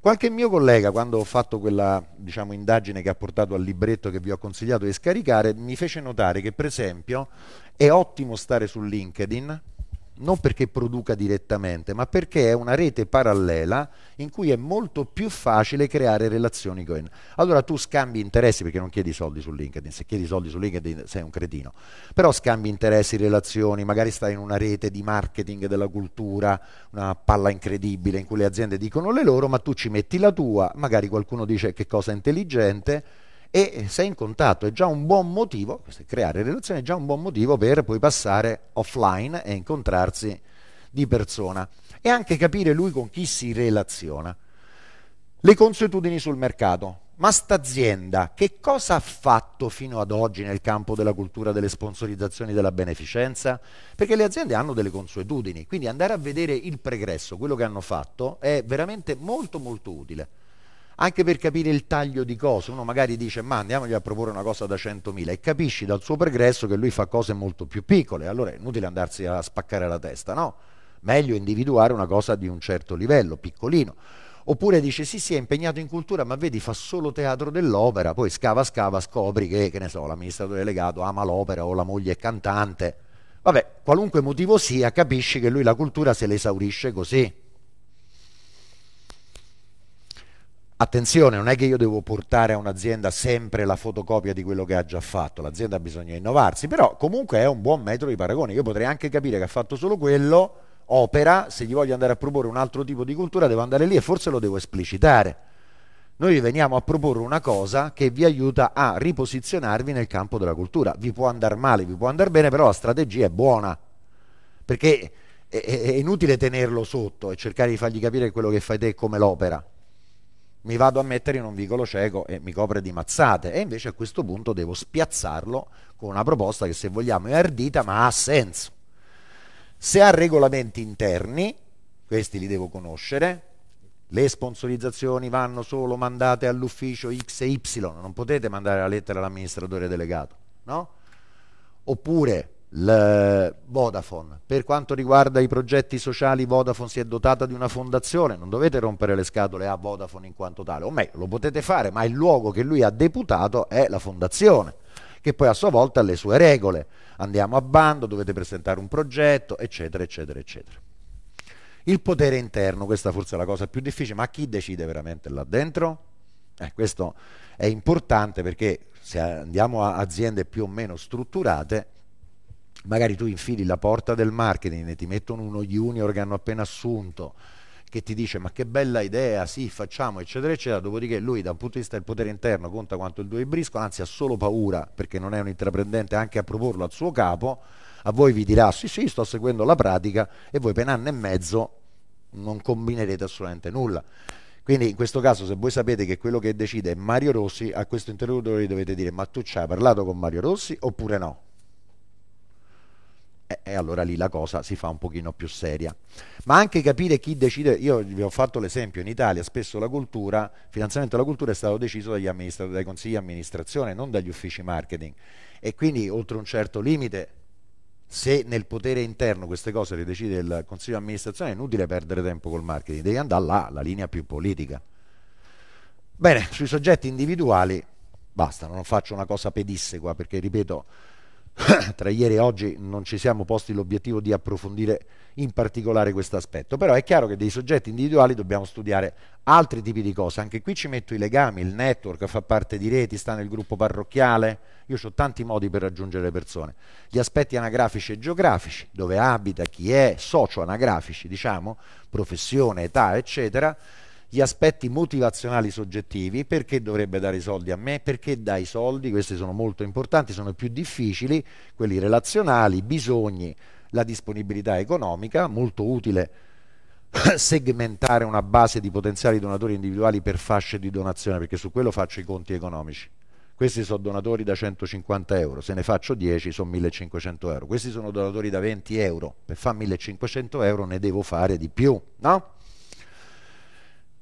Qualche mio collega, quando ho fatto quella, diciamo, indagine che ha portato al libretto che vi ho consigliato di scaricare, mi fece notare che, per esempio, è ottimo stare su LinkedIn, non perché produca direttamente, ma perché è una rete parallela in cui è molto più facile creare relazioni con. Allora tu scambi interessi, perché non chiedi soldi su LinkedIn, se chiedi soldi su LinkedIn sei un cretino, però scambi interessi, relazioni, magari stai in una rete di marketing della cultura, una palla incredibile in cui le aziende dicono le loro, ma tu ci metti la tua, magari qualcuno dice che cosa intelligente, e sei in contatto. È già un buon motivo, creare relazioni è già un buon motivo per poi passare offline e incontrarsi di persona, e anche capire lui con chi si relaziona. Le consuetudini sul mercato. Ma st'azienda che cosa ha fatto fino ad oggi nel campo della cultura, delle sponsorizzazioni, della beneficenza? Perché le aziende hanno delle consuetudini, quindi andare a vedere il pregresso, quello che hanno fatto, è veramente molto molto utile, anche per capire il taglio di cose. Uno magari dice: ma andiamogli a proporre una cosa da 100.000, e capisci dal suo pregresso che lui fa cose molto più piccole, allora è inutile andarsi a spaccare la testa, no? Meglio individuare una cosa di un certo livello, piccolino. Oppure dice: sì, è impegnato in cultura, ma vedi, fa solo teatro dell'opera, poi scava, scopri che ne so, l'amministratore delegato ama l'opera, o la moglie è cantante. Vabbè, qualunque motivo sia, capisci che lui la cultura se l'esaurisce così. Attenzione, non è che io devo portare a un'azienda sempre la fotocopia di quello che ha già fatto, l'azienda bisogna innovarsi, però comunque è un buon metro di paragone. Io potrei anche capire che ha fatto solo quello, opera, se gli voglio andare a proporre un altro tipo di cultura devo andare lì e forse lo devo esplicitare. Noi veniamo a proporre una cosa che vi aiuta a riposizionarvi nel campo della cultura. Vi può andare male, vi può andare bene, però la strategia è buona, perché è inutile tenerlo sotto e cercare di fargli capire che quello che fai te è come l'opera. Mi vado a mettere in un vicolo cieco e mi copre di mazzate, e invece a questo punto devo spiazzarlo con una proposta che, se vogliamo, è ardita ma ha senso. Se ha regolamenti interni, questi li devo conoscere. Le sponsorizzazioni vanno solo mandate all'ufficio X e Y, non potete mandare la lettera all'amministratore delegato, no? Oppure Vodafone, per quanto riguarda i progetti sociali, Vodafone si è dotata di una fondazione, non dovete rompere le scatole a Vodafone in quanto tale, o meglio, lo potete fare, ma il luogo che lui ha deputato è la fondazione, che poi a sua volta ha le sue regole: andiamo a bando, dovete presentare un progetto, eccetera eccetera eccetera. Il potere interno, questa forse è la cosa più difficile, ma chi decide veramente là dentro? Questo è importante, perché se andiamo a aziende più o meno strutturate, magari tu infili la porta del marketing e ti mettono uno junior che hanno appena assunto, che ti dice: ma che bella idea, sì, facciamo, eccetera eccetera, dopodiché lui, da un punto di vista del potere interno, conta quanto il due briscola, anzi ha solo paura, perché non è un intraprendente, anche a proporlo al suo capo. A voi vi dirà: sì, sto seguendo la pratica, e voi per 1 anno e mezzo non combinerete assolutamente nulla. Quindi in questo caso, se voi sapete che quello che decide è Mario Rossi, a questo interlocutore dovete dire: ma tu ci hai parlato con Mario Rossi oppure no? E allora lì la cosa si fa un pochino più seria. Ma anche capire chi decide. Io vi ho fatto l'esempio: in Italia spesso la cultura, il finanziamento della cultura è stato deciso dagli amministratori, dai consigli di amministrazione, non dagli uffici marketing, e quindi oltre un certo limite, se nel potere interno queste cose le decide il consiglio di amministrazione, è inutile perdere tempo col marketing, devi andare là, la linea più politica. Bene, sui soggetti individuali basta, non faccio una cosa pedissequa perché, ripeto, tra ieri e oggi non ci siamo posti l'obiettivo di approfondire in particolare questo aspetto, però è chiaro che dei soggetti individuali dobbiamo studiare altri tipi di cose. Anche qui ci metto i legami, il network, fa parte di reti, sta nel gruppo parrocchiale. Io ho tanti modi per raggiungere le persone, gli aspetti anagrafici e geografici, dove abita, chi è, socio-anagrafici diciamo, professione, età eccetera, gli aspetti motivazionali soggettivi, perché dovrebbe dare i soldi a me, perché dai soldi, questi sono molto importanti, sono più difficili, quelli relazionali, bisogni, la disponibilità economica, molto utile segmentare una base di potenziali donatori individuali per fasce di donazione, perché su quello faccio i conti economici. Questi sono donatori da 150 euro, se ne faccio 10 sono 1500 euro, questi sono donatori da 20 euro, per fare 1500 euro ne devo fare di più, no?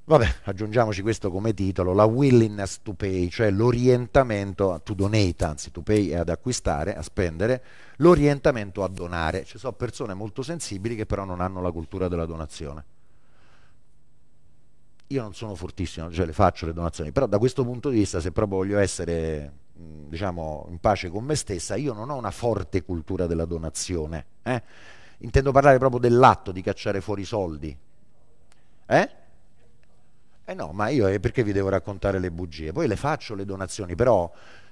Vabbè, aggiungiamoci questo come titolo, la willingness to pay, cioè l'orientamento to donate, anzi to pay è ad acquistare, a spendere, l'orientamento a donare. Ci sono persone molto sensibili che però non hanno la cultura della donazione. Io non sono fortissimo, cioè le faccio le donazioni, però da questo punto di vista, se proprio voglio essere, diciamo, in pace con me stessa, io non ho una forte cultura della donazione. Intendo parlare proprio dell'atto di cacciare fuori i soldi. Eh no, ma io perché vi devo raccontare le bugie? Poi le faccio le donazioni, però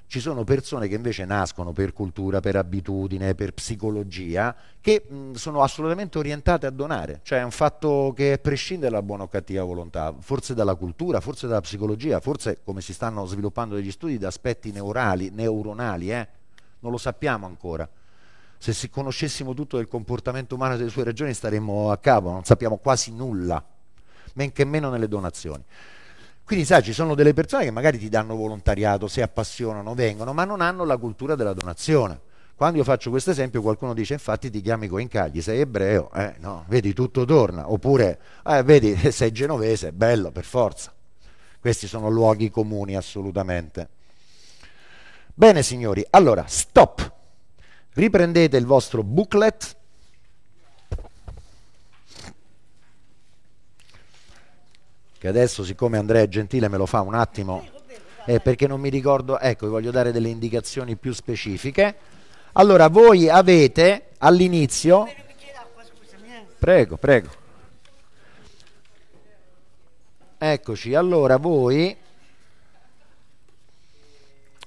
ci sono persone che invece nascono per cultura, per abitudine, per psicologia, che sono assolutamente orientate a donare. Cioè è un fatto che prescinde dalla buona o cattiva volontà, forse dalla cultura, forse dalla psicologia, forse, come si stanno sviluppando degli studi, da aspetti neuronali, non lo sappiamo ancora. Se si conoscessimo tutto del comportamento umano e delle sue ragioni staremmo a capo, non sappiamo quasi nulla. Men che meno nelle donazioni. Quindi sai, ci sono delle persone che magari ti danno volontariato, si appassionano, vengono, ma non hanno la cultura della donazione. Quando io faccio questo esempio qualcuno dice: infatti ti chiami Coen Cagli, sei ebreo, no, vedi, tutto torna. Oppure vedi, sei genovese, bello, per forza. Questi sono luoghi comuni, assolutamente. Bene signori, allora stop, riprendete il vostro booklet. Che adesso, siccome Andrea è gentile, me lo fa un attimo, perché non mi ricordo, ecco, vi voglio dare delle indicazioni più specifiche. Allora, voi avete all'inizio, prego, prego, eccoci, allora voi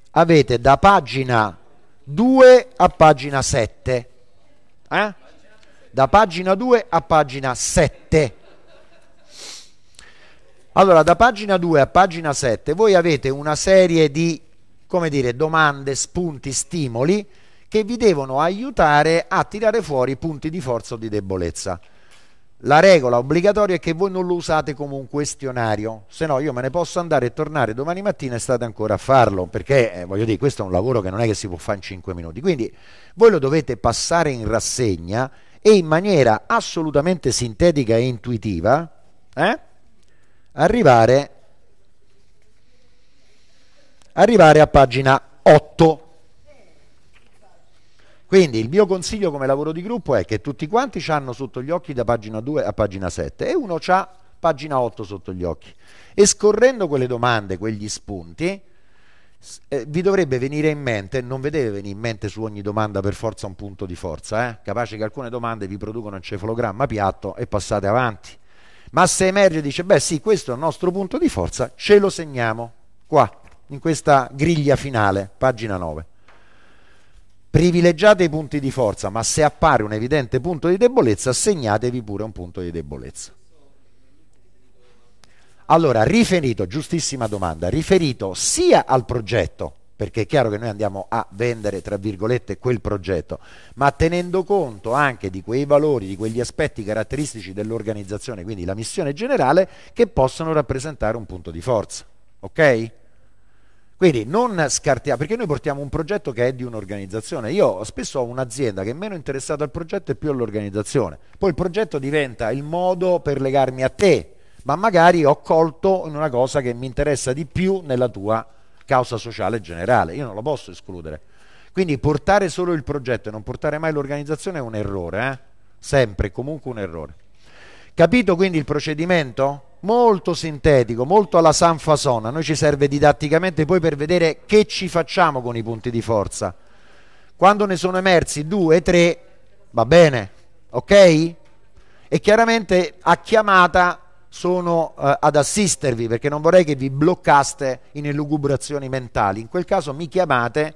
avete da pagina 2 a pagina 7, da pagina 2 a pagina 7. Allora, da pagina 2 a pagina 7 voi avete una serie di, come dire, domande, spunti, stimoli che vi devono aiutare a tirare fuori punti di forza o di debolezza. La regola obbligatoria è che voi non lo usate come un questionario, se no io me ne posso andare e tornare domani mattina e state ancora a farlo, perché voglio dire, questo è un lavoro che non è che si può fare in 5 minuti, quindi voi lo dovete passare in rassegna e in maniera assolutamente sintetica e intuitiva, arrivare a pagina 8. Quindi il mio consiglio come lavoro di gruppo è che tutti quanti ci hanno sotto gli occhi da pagina 2 a pagina 7 e uno c'ha pagina 8 sotto gli occhi, e scorrendo quelle domande, quegli spunti, vi dovrebbe venire in mente, non vi deve venire in mente su ogni domanda per forza un punto di forza, capace che alcune domande vi producono un encefalogramma piatto e passate avanti. Ma se emerge e dice: beh sì, questo è il nostro punto di forza, ce lo segniamo qua, in questa griglia finale, pagina 9. Privilegiate i punti di forza, ma se appare un evidente punto di debolezza, segnatevi pure un punto di debolezza. Allora, riferito, giustissima domanda, riferito sia al progetto, perché è chiaro che noi andiamo a vendere, tra virgolette, quel progetto, ma tenendo conto anche di quei valori, di quegli aspetti caratteristici dell'organizzazione, quindi la missione generale, che possono rappresentare un punto di forza. Ok? Quindi non scartiamo, perché noi portiamo un progetto che è di un'organizzazione. Io spesso ho un'azienda che è meno interessata al progetto e più all'organizzazione. Poi il progetto diventa il modo per legarmi a te, ma magari ho colto in una cosa che mi interessa di più nella tua causa sociale generale. Io non lo posso escludere. Quindi portare solo il progetto e non portare mai l'organizzazione è un errore, eh? Sempre e comunque un errore. Capito quindi il procedimento? Molto sintetico, molto alla San Fasona. Noi ci serve didatticamente poi per vedere che ci facciamo con i punti di forza. Quando ne sono emersi 2, 3, va bene, ok? E chiaramente a chiamata sono ad assistervi, perché non vorrei che vi bloccaste in elucubrazioni mentali. In quel caso mi chiamate,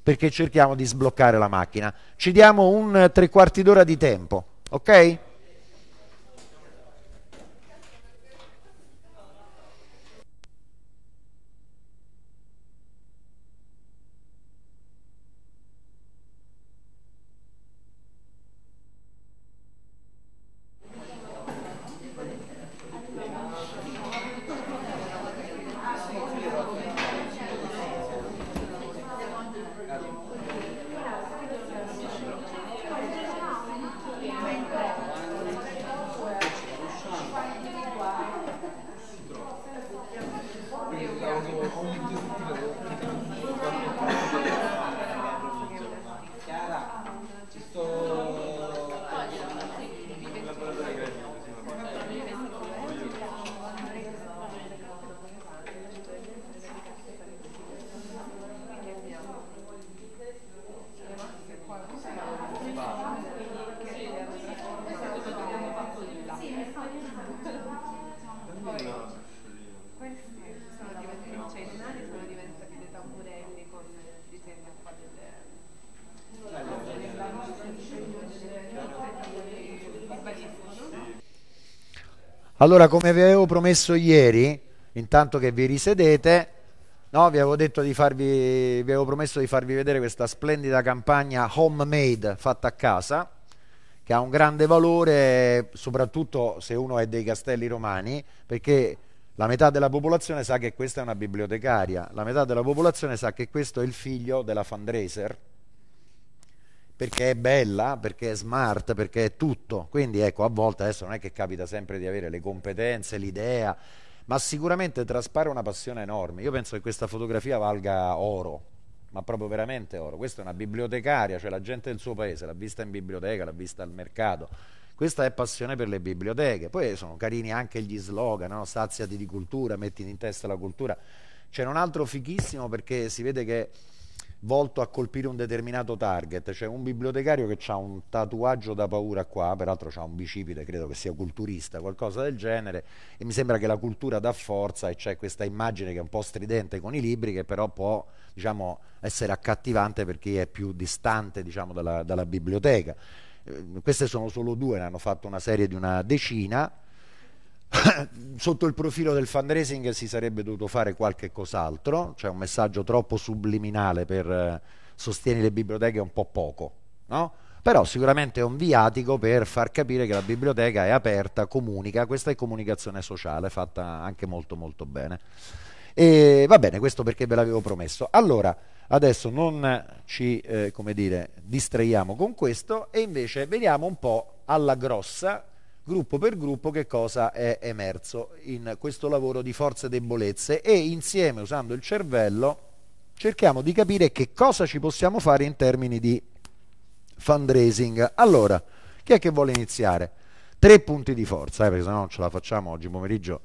perché cerchiamo di sbloccare la macchina. Ci diamo un 3/4 d'ora di tempo, ok? Allora, come vi avevo promesso ieri, intanto che vi risedete, no, vi avevo promesso di farvi vedere questa splendida campagna homemade fatta a casa, che ha un grande valore, soprattutto se uno è dei Castelli Romani, perché la metà della popolazione sa che questa è una bibliotecaria, la metà della popolazione sa che questo è il figlio della fundraiser, perché è bella, perché è smart, perché è tutto. Quindi ecco, a volte adesso non è che capita sempre di avere le competenze, l'idea, ma sicuramente traspare una passione enorme. Io penso che questa fotografia valga oro, ma proprio veramente oro. Questa è una bibliotecaria, cioè la gente del suo paese l'ha vista in biblioteca, l'ha vista al mercato. Questa è passione per le biblioteche. Poi sono carini anche gli slogan, no? Saziati di cultura, mettiti in testa la cultura. C'è un altro fighissimo, perché si vede che volto a colpire un determinato target. C'è un bibliotecario che ha un tatuaggio da paura qua, peraltro ha un bicipite, credo che sia culturista, qualcosa del genere, e mi sembra che la cultura dà forza, e c'è questa immagine che è un po' stridente con i libri, che però può, diciamo, essere accattivante per chi è più distante, diciamo, dalla biblioteca. Queste sono solo 2, ne hanno fatto una serie di una decina. Sotto il profilo del fundraising si sarebbe dovuto fare qualche cos'altro, cioè un messaggio troppo subliminale per sostieni le biblioteche è un po' poco, no? Però sicuramente è un viatico per far capire che la biblioteca è aperta, comunica. Questa è comunicazione sociale fatta anche molto molto bene. E va bene, questo perché ve l'avevo promesso. Allora, adesso non ci come dire, distraiamo con questo, e invece vediamo un po' alla grossa, gruppo per gruppo, che cosa è emerso in questo lavoro di forze e debolezze, e insieme, usando il cervello, cerchiamo di capire che cosa ci possiamo fare in termini di fundraising. Allora, chi è che vuole iniziare? 3 punti di forza, perché se no non ce la facciamo oggi pomeriggio,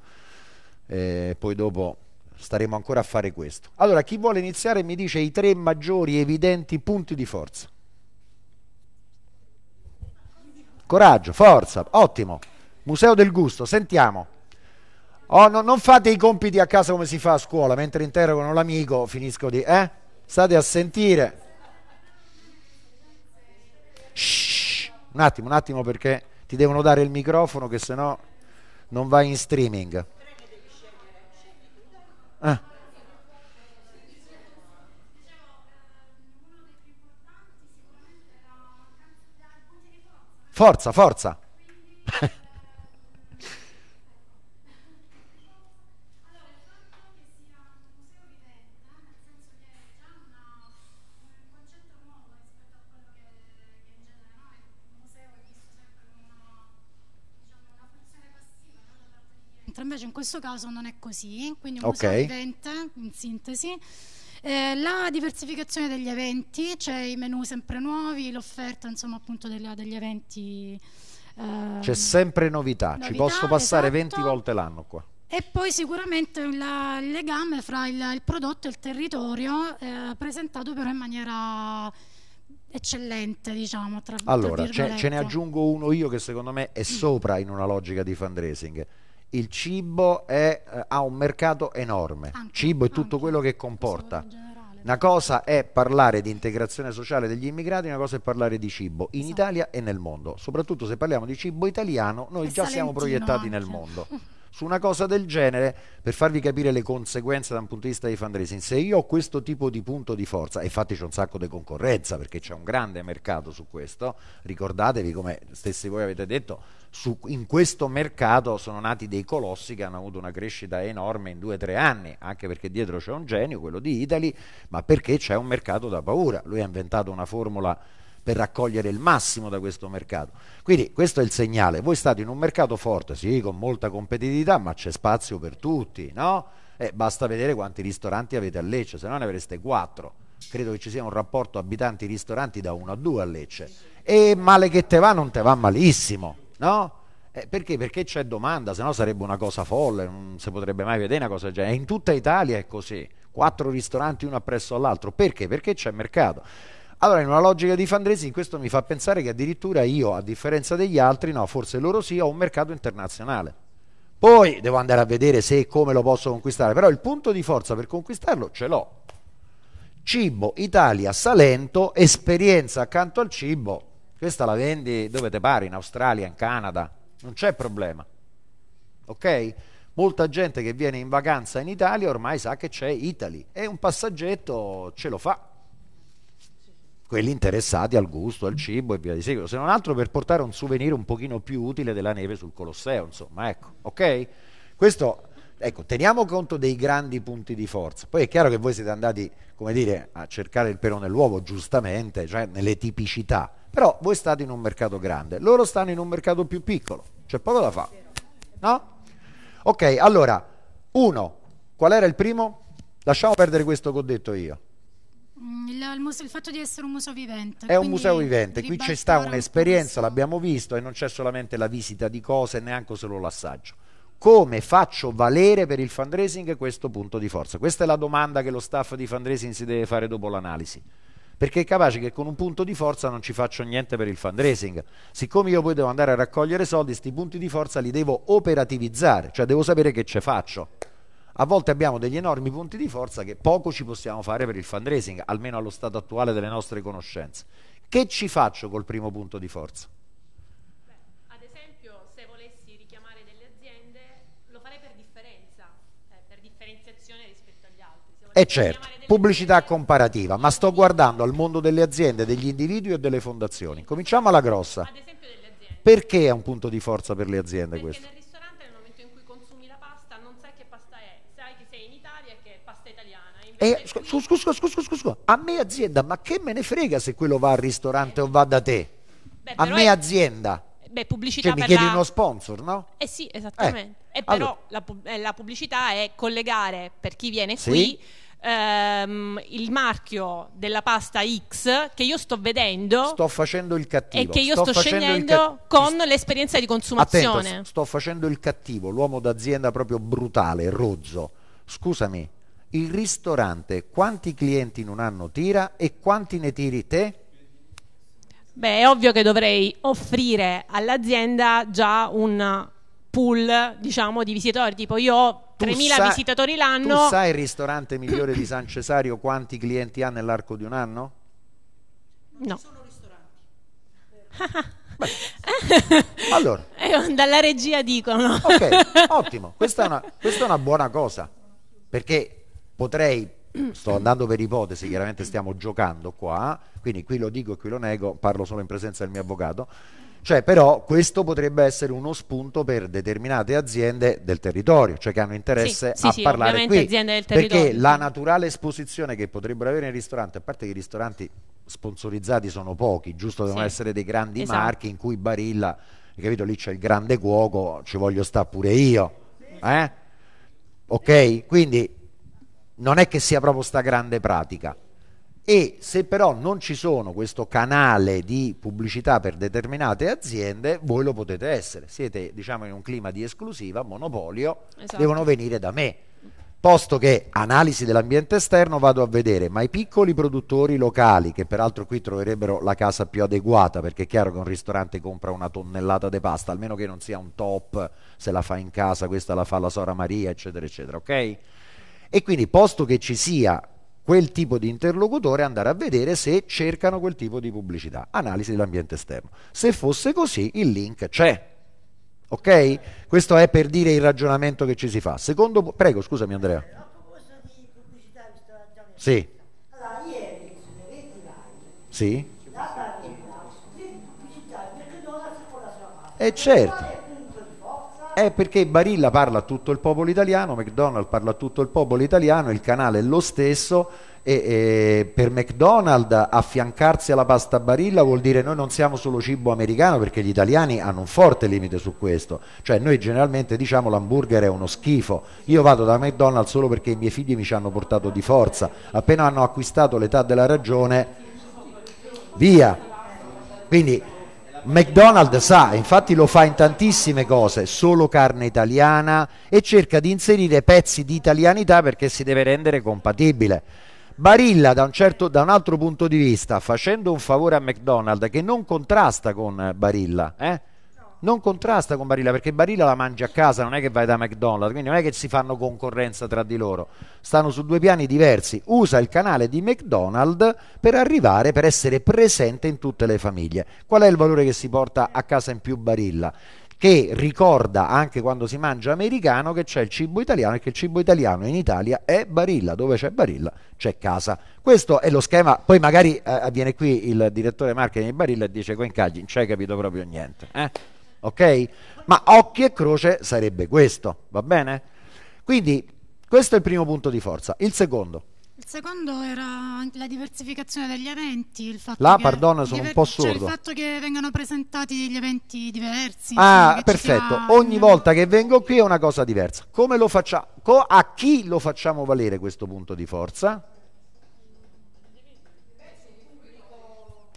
poi dopo staremo ancora a fare questo. Allora, chi vuole iniziare mi dice i 3 maggiori evidenti punti di forza. Coraggio, forza, ottimo. Museo del Gusto, sentiamo. Oh, no, non fate i compiti a casa come si fa a scuola, mentre interrogano l'amico finisco di... State a sentire. Shh, un attimo, perché ti devono dare il microfono, che sennò non vai in streaming. Forza, forza. Invece in questo caso non è così, quindi un museo vivente, in sintesi. La diversificazione degli eventi, c'è i menu sempre nuovi, l'offerta insomma appunto degli eventi. C'è sempre novità, ci posso passare 20 volte l'anno qua. E poi sicuramente il legame fra il prodotto e il territorio, presentato però in maniera eccellente, diciamo, tra allora, ce ne aggiungo uno io che secondo me è sopra in una logica di fundraising. Il cibo ha un mercato enorme, cibo e tutto quello che comporta. Una cosa è parlare di integrazione sociale degli immigrati, una cosa è parlare di cibo in Italia e nel mondo. Soprattutto se parliamo di cibo italiano, noi già siamo proiettati nel mondo. Su una cosa del genere, per farvi capire le conseguenze da un punto di vista di fundraising, se io ho questo tipo di punto di forza, e infatti c'è un sacco di concorrenza perché c'è un grande mercato su questo, ricordatevi, come stessi voi avete detto, in questo mercato sono nati dei colossi che hanno avuto una crescita enorme in 2 o 3 anni, anche perché dietro c'è un genio, quello di Italy, ma perché c'è un mercato da paura. Lui ha inventato una formula per raccogliere il massimo da questo mercato. Quindi questo è il segnale, voi state in un mercato forte, sì, con molta competitività, ma c'è spazio per tutti, no? Basta vedere quanti ristoranti avete a Lecce, se no ne avreste 4. Credo che ci sia un rapporto abitanti-ristoranti da 1 a 2 a Lecce. E male che te va, non te va malissimo, no? Perché? Perché c'è domanda, se no sarebbe una cosa folle, non si potrebbe mai vedere una cosa del genere. In tutta Italia è così, 4 ristoranti uno appresso all'altro. Perché? Perché c'è mercato. Allora, in una logica di fundraising, questo mi fa pensare che addirittura io, a differenza degli altri, no, forse loro sì, ho un mercato internazionale. Poi devo andare a vedere se e come lo posso conquistare, però il punto di forza per conquistarlo ce l'ho. Cibo, Italia, Salento, esperienza accanto al cibo. Questa la vendi dove te pare, in Australia, in Canada, non c'è problema. Ok? Molta gente che viene in vacanza in Italia ormai sa che c'è Italy e un passaggetto ce lo fa. Quelli interessati al gusto, al cibo e via di seguito, se non altro per portare un souvenir un pochino più utile della neve sul Colosseo, insomma, ecco, ok? Questo, ecco, teniamo conto dei grandi punti di forza. Poi è chiaro che voi siete andati, come dire, a cercare il pelo nell'uovo, giustamente, cioè nelle tipicità, però voi state in un mercato grande, loro stanno in un mercato più piccolo, c'è poco da fare, no? Ok, allora, 1, qual era il primo? Lasciamo perdere questo che ho detto io. Il fatto di essere un museo vivente è un museo vivente, qui c'è sta un'esperienza, l'abbiamo visto, e non c'è solamente la visita di cose, neanche solo l'assaggio. Come faccio valere per il fundraising questo punto di forza? Questa è la domanda che lo staff di fundraising si deve fare dopo l'analisi, perché è capace che con un punto di forza non ci faccio niente per il fundraising. Siccome io poi devo andare a raccogliere soldi, sti punti di forza li devo operativizzare, cioè devo sapere che ce faccio. A volte abbiamo degli enormi punti di forza che poco ci possiamo fare per il fundraising, almeno allo stato attuale delle nostre conoscenze. Che ci faccio col primo punto di forza? Beh, ad esempio, se volessi richiamare delle aziende, lo farei per differenza, per differenziazione rispetto agli altri. E certo, pubblicità comparativa, ma sto guardando al mondo delle aziende, degli individui e delle fondazioni. Cominciamo alla grossa. Ad esempio delle aziende. Perché è un punto di forza per le aziende questo? Scusa, a me azienda, ma che me ne frega se quello va al ristorante o va da te? Beh, a me azienda. Beh, pubblicità, cioè, mi chiedi uno sponsor, no? Eh sì, esattamente. E però allora, la pubblicità è collegare, per chi viene qui, il marchio della pasta X che io sto vedendo, sto facendo il cattivo, e che io sto scegliendo con l'esperienza di consumazione. Attento, sto facendo il cattivo, l'uomo d'azienda proprio brutale, rozzo. Scusami, il ristorante quanti clienti in un anno tira e quanti ne tiri te? Beh, è ovvio che dovrei offrire all'azienda già un pool, diciamo, di visitatori, tipo io ho 3.000 visitatori l'anno. Tu sai il ristorante migliore di San Cesario quanti clienti ha nell'arco di un anno? No. Sono ristoranti. Allora, dalla regia dicono. Ok, ottimo, questa è una buona cosa, perché potrei, sto andando per ipotesi, chiaramente stiamo giocando qua, quindi qui lo dico e qui lo nego, parlo solo in presenza del mio avvocato, Cioè, però questo potrebbe essere uno spunto per determinate aziende del territorio, cioè che hanno interesse a parlare qui, perché la naturale esposizione che potrebbero avere nei ristoranti, a parte che i ristoranti sponsorizzati sono pochi, giusto, devono essere dei grandi marchi in cui Barilla, capito, lì c'è il grande cuoco, ci voglio sta pure io, eh? Ok? Quindi non è che sia proprio sta grande pratica. E se però non ci sono questo canale di pubblicità per determinate aziende, voi lo potete essere, siete diciamo in un clima di esclusiva, monopolio, devono venire da me, posto che analisi dell'ambiente esterno vado a vedere, ma i piccoli produttori locali, che peraltro qui troverebbero la casa più adeguata, perché è chiaro che un ristorante compra una tonnellata di pasta, almeno che non sia un top, se la fa in casa, questa la fa la Sora Maria, eccetera eccetera, ok? E quindi posto che ci sia quel tipo di interlocutore, andare a vedere se cercano quel tipo di pubblicità, analisi dell'ambiente esterno. Se fosse così, il link c'è, ok? Questo è per dire il ragionamento che ci si fa. Secondo, prego, scusami Andrea. A proposito di pubblicità, visto ragionamento. Sì. Allora, ieri sulle 20 live. Sì. La partita di pubblicità perché non la si può la sua parte. E certo. È perché Barilla parla a tutto il popolo italiano, McDonald's parla a tutto il popolo italiano, il canale è lo stesso, e per McDonald's affiancarsi alla pasta Barilla vuol dire noi non siamo solo cibo americano, perché gli italiani hanno un forte limite su questo, cioè noi generalmente diciamo l'hamburger è uno schifo, io vado da McDonald's solo perché i miei figli mi ci hanno portato di forza, appena hanno acquistato l'età della ragione, via. Quindi McDonald's sa, infatti lo fa in tantissime cose, solo carne italiana, e cerca di inserire pezzi di italianità perché si deve rendere compatibile. Barilla da un altro punto di vista, facendo un favore a McDonald's, che non contrasta con Barilla, non contrasta con Barilla, perché Barilla la mangi a casa, non è che vai da McDonald's, quindi non è che si fanno concorrenza tra di loro, stanno su due piani diversi, usa il canale di McDonald's per arrivare, per essere presente in tutte le famiglie. Qual è il valore che si porta a casa in più Barilla? Che ricorda anche quando si mangia americano che c'è il cibo italiano, e che il cibo italiano in Italia è Barilla, dove c'è Barilla c'è casa. Questo è lo schema. Poi magari viene qui il direttore marketing di Barilla e dice: Coen Cagli, non ci hai capito proprio niente, ok? Ma occhi e croce sarebbe questo, va bene? Quindi questo è il primo punto di forza. Il secondo era la diversificazione degli eventi, il fatto il fatto che vengano presentati gli eventi diversi. Perfetto, ogni volta che vengo qui è una cosa diversa. Come lo facciamo? A chi lo facciamo valere questo punto di forza?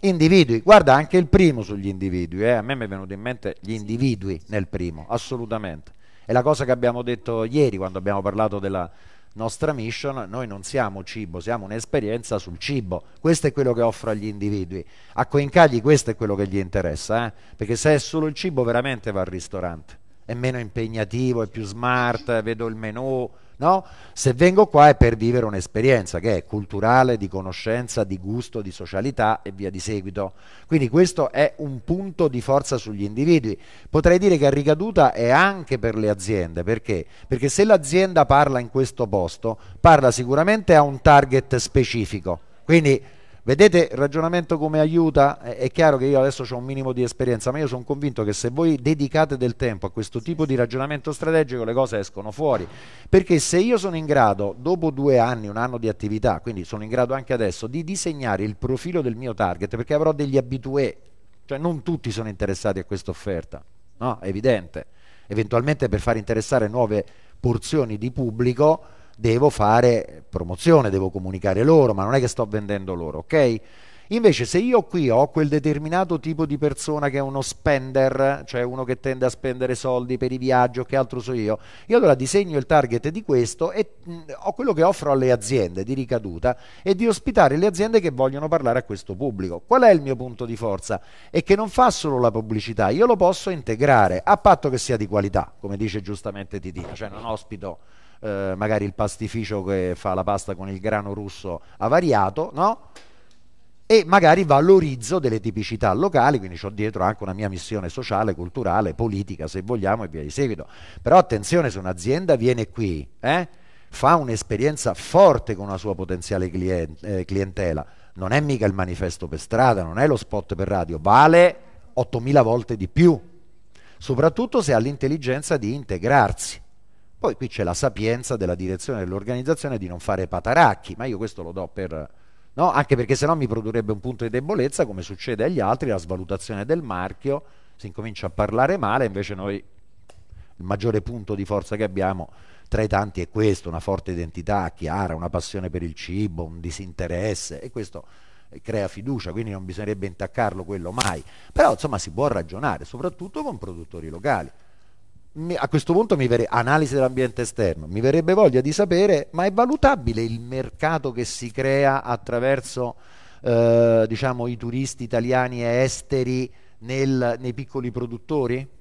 Individui, guarda anche il primo sugli individui, a me mi è venuto in mente gli individui nel primo, assolutamente. È la cosa che abbiamo detto ieri quando abbiamo parlato della nostra mission: noi non siamo cibo, siamo un'esperienza sul cibo, questo è quello che offro agli individui. A Coen Cagli questo è quello che gli interessa, perché se è solo il cibo veramente va al ristorante, è meno impegnativo, è più smart, vedo il menù, no? Se vengo qua è per vivere un'esperienza che è culturale, di conoscenza, di gusto, di socialità e via di seguito. Quindi questo è un punto di forza sugli individui. Potrei dire che a ricaduta è anche per le aziende. Perché? Perché se l'azienda parla in questo posto, parla sicuramente a un target specifico. Quindi vedete il ragionamento come aiuta? È chiaro che io adesso ho un minimo di esperienza, ma io sono convinto che se voi dedicate del tempo a questo tipo di ragionamento strategico, le cose escono fuori. Perché se io sono in grado, dopo 2 anni, 1 anno di attività, quindi sono in grado anche adesso di disegnare il profilo del mio target, perché avrò degli habitué, cioè non tutti sono interessati a questa offerta, no? È evidente. Eventualmente per far interessare nuove porzioni di pubblico devo fare promozione, devo comunicare loro, ma non è che sto vendendo loro, ok? Invece se io qui ho quel determinato tipo di persona che è uno spender, cioè uno che tende a spendere soldi per i viaggi o che altro so io allora disegno il target di questo e ho quello che offro alle aziende di ricaduta e di ospitare le aziende che vogliono parlare a questo pubblico. Qual è il mio punto di forza? È che non fa solo la pubblicità, io lo posso integrare, a patto che sia di qualità, come dice giustamente Titina, cioè non ospito magari il pastificio che fa la pasta con il grano russo avariato, no? E magari valorizzo delle tipicità locali, quindi ho dietro anche una mia missione sociale, culturale, politica, se vogliamo, e via di seguito. Però attenzione, se un'azienda viene qui, fa un'esperienza forte con una sua potenziale clientela, non è mica il manifesto per strada, non è lo spot per radio, vale 8.000 volte di più, soprattutto se ha l'intelligenza di integrarsi. Poi qui c'è la sapienza della direzione dell'organizzazione di non fare pataracchi, ma io questo lo do per... no? Anche perché sennò mi produrrebbe un punto di debolezza, come succede agli altri, la svalutazione del marchio, si incomincia a parlare male, invece noi il maggiore punto di forza che abbiamo tra i tanti è questo, una forte identità chiara, una passione per il cibo, un disinteresse, e questo crea fiducia, quindi non bisognerebbe intaccarlo quello mai. Però insomma si può ragionare, soprattutto con produttori locali. A questo punto mi verrebbe, analisi dell'ambiente esterno, mi verrebbe voglia di sapere, ma è valutabile il mercato che si crea attraverso diciamo, i turisti italiani e esteri nei piccoli produttori?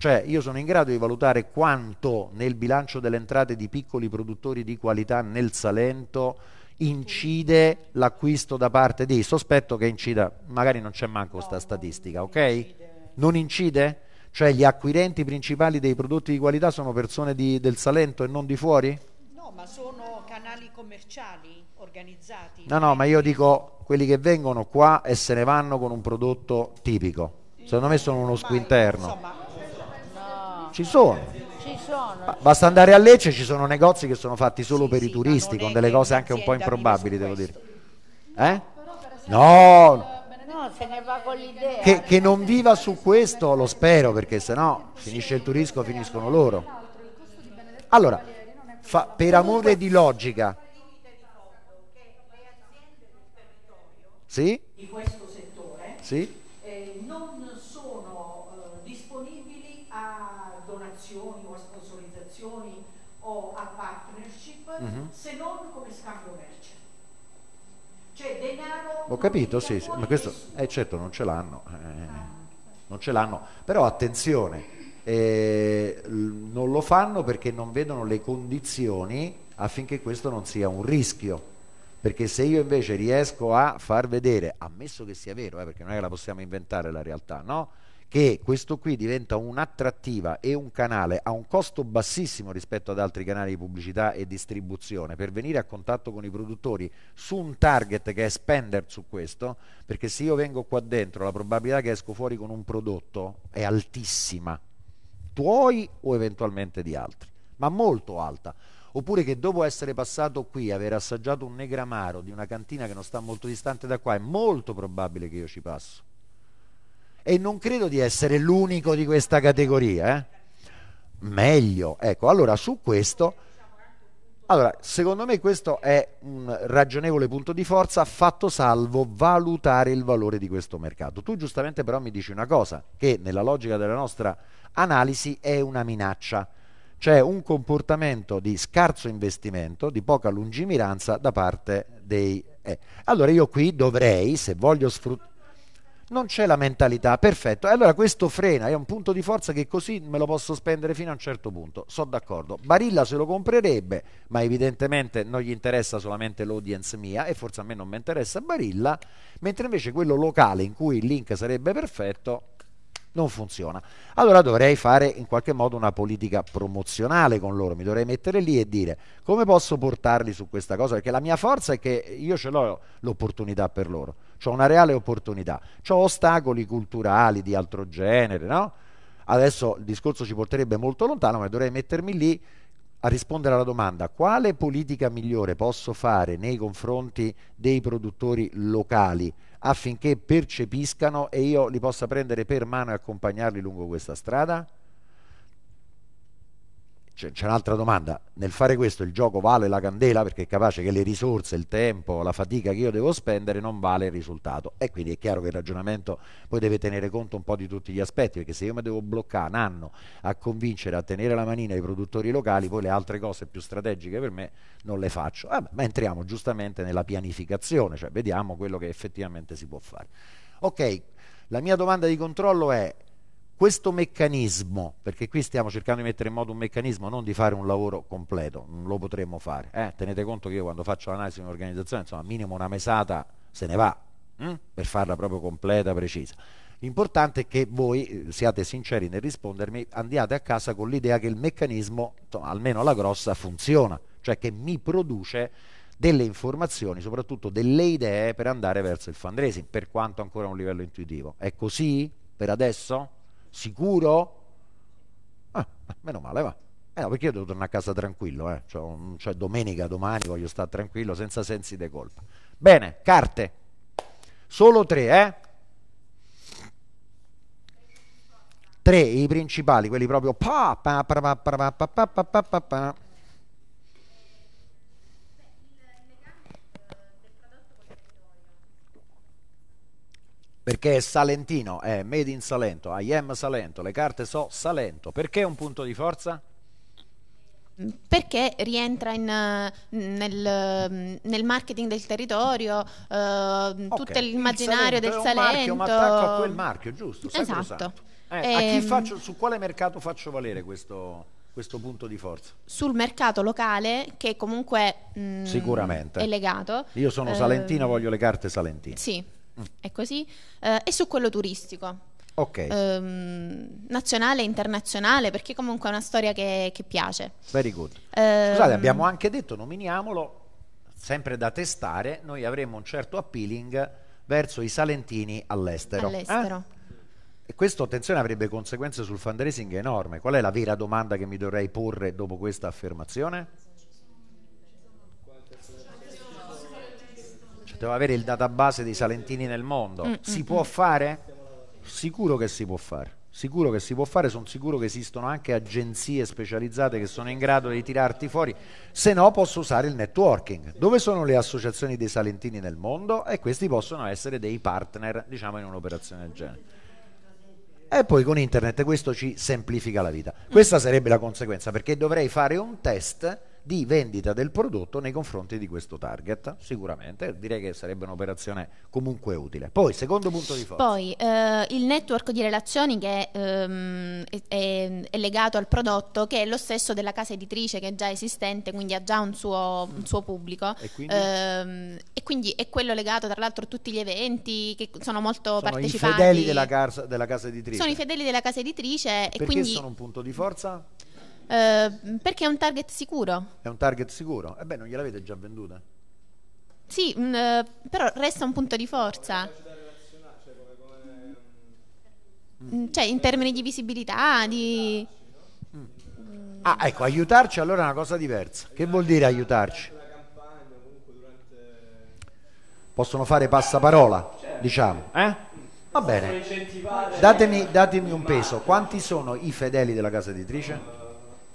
Cioè io sono in grado di valutare quanto nel bilancio delle entrate di piccoli produttori di qualità nel Salento incide l'acquisto da parte di... sospetto che incida, magari non c'è manco questa statistica, ok? Non incide? Cioè gli acquirenti principali dei prodotti di qualità sono persone del Salento e non di fuori? No, ma sono canali commerciali organizzati. No, no, ma io dico quelli che vengono qua e se ne vanno con un prodotto tipico. Secondo me sono uno squinterno. Insomma, no. Ci sono. Ci sono. Basta andare a Lecce, ci sono negozi che sono fatti solo per i turisti, con delle cose anche un po' improbabili, devo dire. Eh? No! No, se ne va con l'idea. Che non viva su questo, lo spero, perché sennò finisce il turismo, finiscono loro. Allora, per amore di logica. Sì? Di questo settore. Sì? Non sono disponibili a donazioni o a sponsorizzazioni o a partnership se non come scambio merce. Cioè denaro... Ho capito, sì, ma questo... certo, non ce l'hanno. Non ce l'hanno. Però attenzione, non lo fanno perché non vedono le condizioni affinché questo non sia un rischio. Perché se io invece riesco a far vedere, ammesso che sia vero, perché non è che la possiamo inventare la realtà, no? Che questo qui diventa un'attrattiva e un canale a un costo bassissimo rispetto ad altri canali di pubblicità e distribuzione per venire a contatto con i produttori su un target che è spender su questo, perché se io vengo qua dentro la probabilità che esco fuori con un prodotto è altissima, tuoi o eventualmente di altri, ma molto alta. Oppure che dopo essere passato qui, aver assaggiato un negramaro di una cantina che non sta molto distante da qua, è molto probabile che io ci passo. E non credo di essere l'unico di questa categoria, eh? Meglio, ecco, allora su questo, allora secondo me questo è un ragionevole punto di forza, fatto salvo valutare il valore di questo mercato. Tu giustamente però mi dici una cosa, che nella logica della nostra analisi è una minaccia, cioè un comportamento di scarso investimento, di poca lungimiranza da parte dei... Allora io qui dovrei, se voglio sfruttare... Non c'è la mentalità, perfetto. E allora questo frena, è un punto di forza che così me lo posso spendere fino a un certo punto. Sono d'accordo. Barilla se lo comprerebbe, ma evidentemente non gli interessa solamente l'audience mia e forse a me non mi interessa Barilla, mentre invece quello locale in cui il link sarebbe perfetto non funziona. Allora dovrei fare in qualche modo una politica promozionale con loro, mi dovrei mettere lì e dire come posso portarli su questa cosa, perché la mia forza è che io ce l'ho l'opportunità per loro. C'ho una reale opportunità, c'ho ostacoli culturali di altro genere, no? Adesso il discorso ci porterebbe molto lontano, ma dovrei mettermi lì a rispondere alla domanda: quale politica migliore posso fare nei confronti dei produttori locali affinché percepiscano e io li possa prendere per mano e accompagnarli lungo questa strada? C'è un'altra domanda: nel fare questo il gioco vale la candela, perché è capace che le risorse, il tempo, la fatica che io devo spendere non vale il risultato, e quindi è chiaro che il ragionamento poi deve tenere conto un po' di tutti gli aspetti, perché se io mi devo bloccare un anno a convincere a tenere la manina i produttori locali, poi le altre cose più strategiche per me non le faccio. Ma entriamo giustamente nella pianificazione, cioè vediamo quello che effettivamente si può fare. Ok, la mia domanda di controllo è: questo meccanismo, perché qui stiamo cercando di mettere in modo un meccanismo, non di fare un lavoro completo, non lo potremmo fare. Tenete conto che io quando faccio l'analisi di un'organizzazione, insomma, minimo una mesata se ne va, per farla proprio completa, precisa. L'importante è che voi siate sinceri nel rispondermi, andiate a casa con l'idea che il meccanismo, almeno alla grossa, funziona, cioè che mi produce delle informazioni, soprattutto delle idee per andare verso il fundraising, per quanto ancora a un livello intuitivo. È così per adesso? Sicuro? Ah, meno male, va. No, perché io devo tornare a casa tranquillo, eh? Cioè domenica, domani voglio stare tranquillo, senza sensi di colpa. Bene, carte. Solo tre, eh? Tre, i principali, quelli proprio... Perché è salentino, è made in Salento, I am Salento, le carte so Salento. Perché è un punto di forza? Perché rientra nel marketing del territorio, tutto l'immaginario del Salento. Marchio, ma attacco a quel marchio, giusto? Esatto. A chi faccio, su quale mercato faccio valere questo punto di forza? Sul mercato locale, che comunque sicuramente è legato. Io sono salentino, voglio le carte salentine. Sì, è così. E su quello turistico. Okay. Nazionale e internazionale, perché comunque è una storia che piace. Very good. Scusate, abbiamo anche detto, nominiamolo, sempre da testare, noi avremo un certo appealing verso i salentini all'estero. E questo, attenzione, avrebbe conseguenze sul fundraising enorme. Qual è la vera domanda che mi dovrei porre dopo questa affermazione? Cioè, devo avere il database dei salentini nel mondo. Si può fare? Sicuro che si può fare, sicuro che si può fare, sono sicuro che esistono anche agenzie specializzate che sono in grado di tirarti fuori, se no posso usare il networking. Dove sono le associazioni dei salentini nel mondo? E questi possono essere dei partner, diciamo, in un'operazione del genere. E poi con internet questo ci semplifica la vita. Questa sarebbe la conseguenza, perché dovrei fare un test di vendita del prodotto nei confronti di questo target. Sicuramente direi che sarebbe un'operazione comunque utile. Poi, secondo punto di forza, poi il network di relazioni che è legato al prodotto, che è lo stesso della casa editrice, che è già esistente, quindi ha già un suo pubblico, e quindi è quello legato, tra l'altro, a tutti gli eventi che sono molto partecipati. Sono i fedeli della casa editrice. Sono i fedeli della casa editrice, e quindi sono un punto di forza. Perché è un target sicuro. È un target sicuro? E beh, non gliel'avete già venduta? Sì, però resta un punto di forza. Cioè, in termini di visibilità, di... Ah, ecco, aiutarci allora è una cosa diversa. Che vuol dire aiutarci? Possono fare passaparola, diciamo, eh? Va bene. Datemi un peso. Quanti sono i fedeli della casa editrice?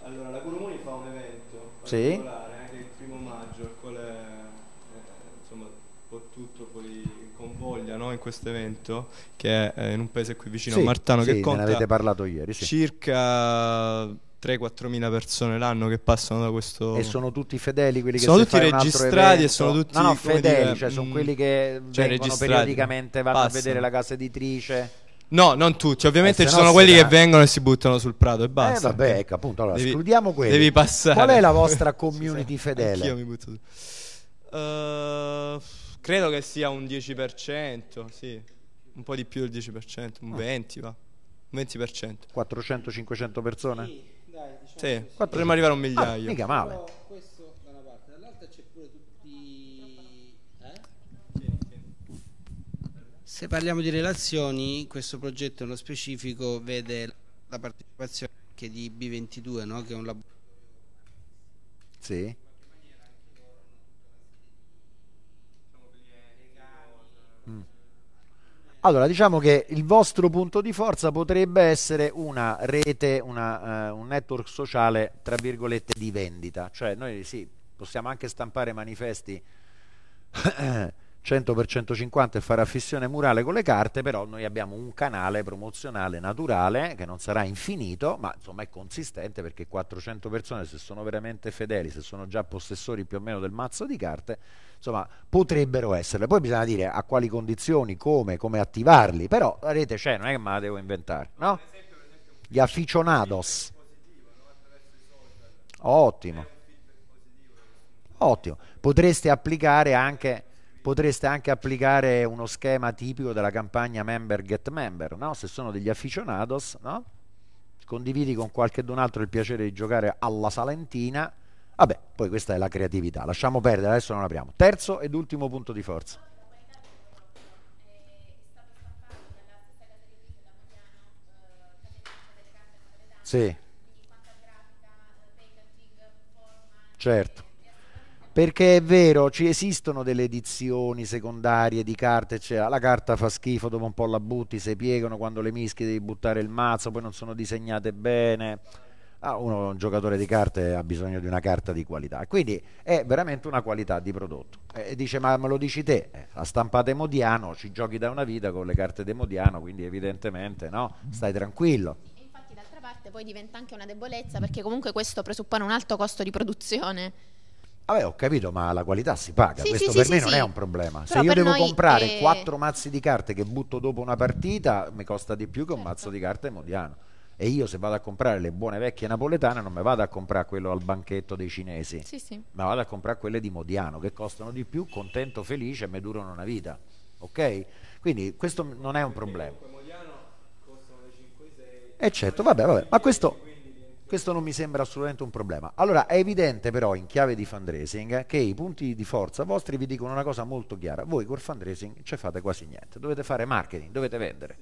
Allora, la Curumuni fa un evento particolare, anche il 1° maggio, il quale insomma tutto poi convoglia, no, in questo evento, che è in un paese qui vicino, a Martano, che conta, ne avete parlato ieri, circa 3-4.000 persone l'anno che passano da questo. E sono tutti fedeli quelli che sono tutti registrati e sono tutti fedeli, dire, cioè sono quelli che vengono periodicamente, vanno a vedere la casa editrice. No, non tutti, ovviamente ci sono quelli che vengono e si buttano sul prato e basta. Vabbè, ecco, appunto, allora escludiamo quelli. Devi passare. Qual è la vostra community fedele? Anch'io mi butto. Credo che sia un 10%, sì. Un po' di più del 10%, un 20%, va. Un 20%. 400-500 persone? Sì, dai, diciamo. Sì, potremmo arrivare a un migliaio. Mica male. Però questo da una parte, dall'altra c'è pure tutti, se parliamo di relazioni, questo progetto nello specifico vede la partecipazione anche di B22, no? Che è un laboratorio. Sì. Allora, diciamo che il vostro punto di forza potrebbe essere una rete, un network sociale, tra virgolette, di vendita. Cioè noi sì, possiamo anche stampare manifesti 100x150 e fare affissione murale con le carte, però noi abbiamo un canale promozionale naturale che non sarà infinito, ma insomma è consistente, perché 400 persone, se sono veramente fedeli, se sono già possessori più o meno del mazzo di carte, insomma potrebbero esserle. Poi bisogna dire a quali condizioni, come attivarli, però la rete c'è, non è che me la devo inventare, no? Gli afficionados. Ottimo. Ottimo. Potreste anche applicare uno schema tipico della campagna member get member, no? Se sono degli afficionados, no? Condividi con qualche d'un altro il piacere di giocare alla Salentina, Vabbè, poi questa è la creatività, lasciamo perdere, adesso non apriamo. Terzo ed ultimo punto di forza. Sì. Certo. Perché è vero, ci esistono delle edizioni secondarie di carte, cioè la carta fa schifo, dopo un po' la butti, se piegano, quando le mischi devi buttare il mazzo, poi non sono disegnate bene. Ah, uno, un giocatore di carte ha bisogno di una carta di qualità, quindi è veramente una qualità di prodotto. E dice, ma me lo dici te, la stampata Modiano, ci giochi da una vita con le carte di Modiano, quindi evidentemente no, stai tranquillo. E infatti d'altra parte poi diventa anche una debolezza, perché comunque questo presuppone un alto costo di produzione. Vabbè, ho capito, ma la qualità si paga, sì, questo sì, per sì, me sì, non è un problema. Però se io devo comprare 4 mazzi di carte che butto dopo una partita, mi costa di più che un mazzo di carte Modiano. E io, se vado a comprare le buone vecchie napoletane, non mi vado a comprare quello al banchetto dei cinesi, ma vado a comprare quelle di Modiano, che costano di più, contento, felice, e mi durano una vita. Ok? Quindi questo non è un problema. Modiano costano le 5-6. Certo, vabbè, ma questo non mi sembra assolutamente un problema. Allora, è evidente però in chiave di fundraising che i punti di forza vostri vi dicono una cosa molto chiara: voi col fundraising ci fate quasi niente, dovete fare marketing, dovete vendere.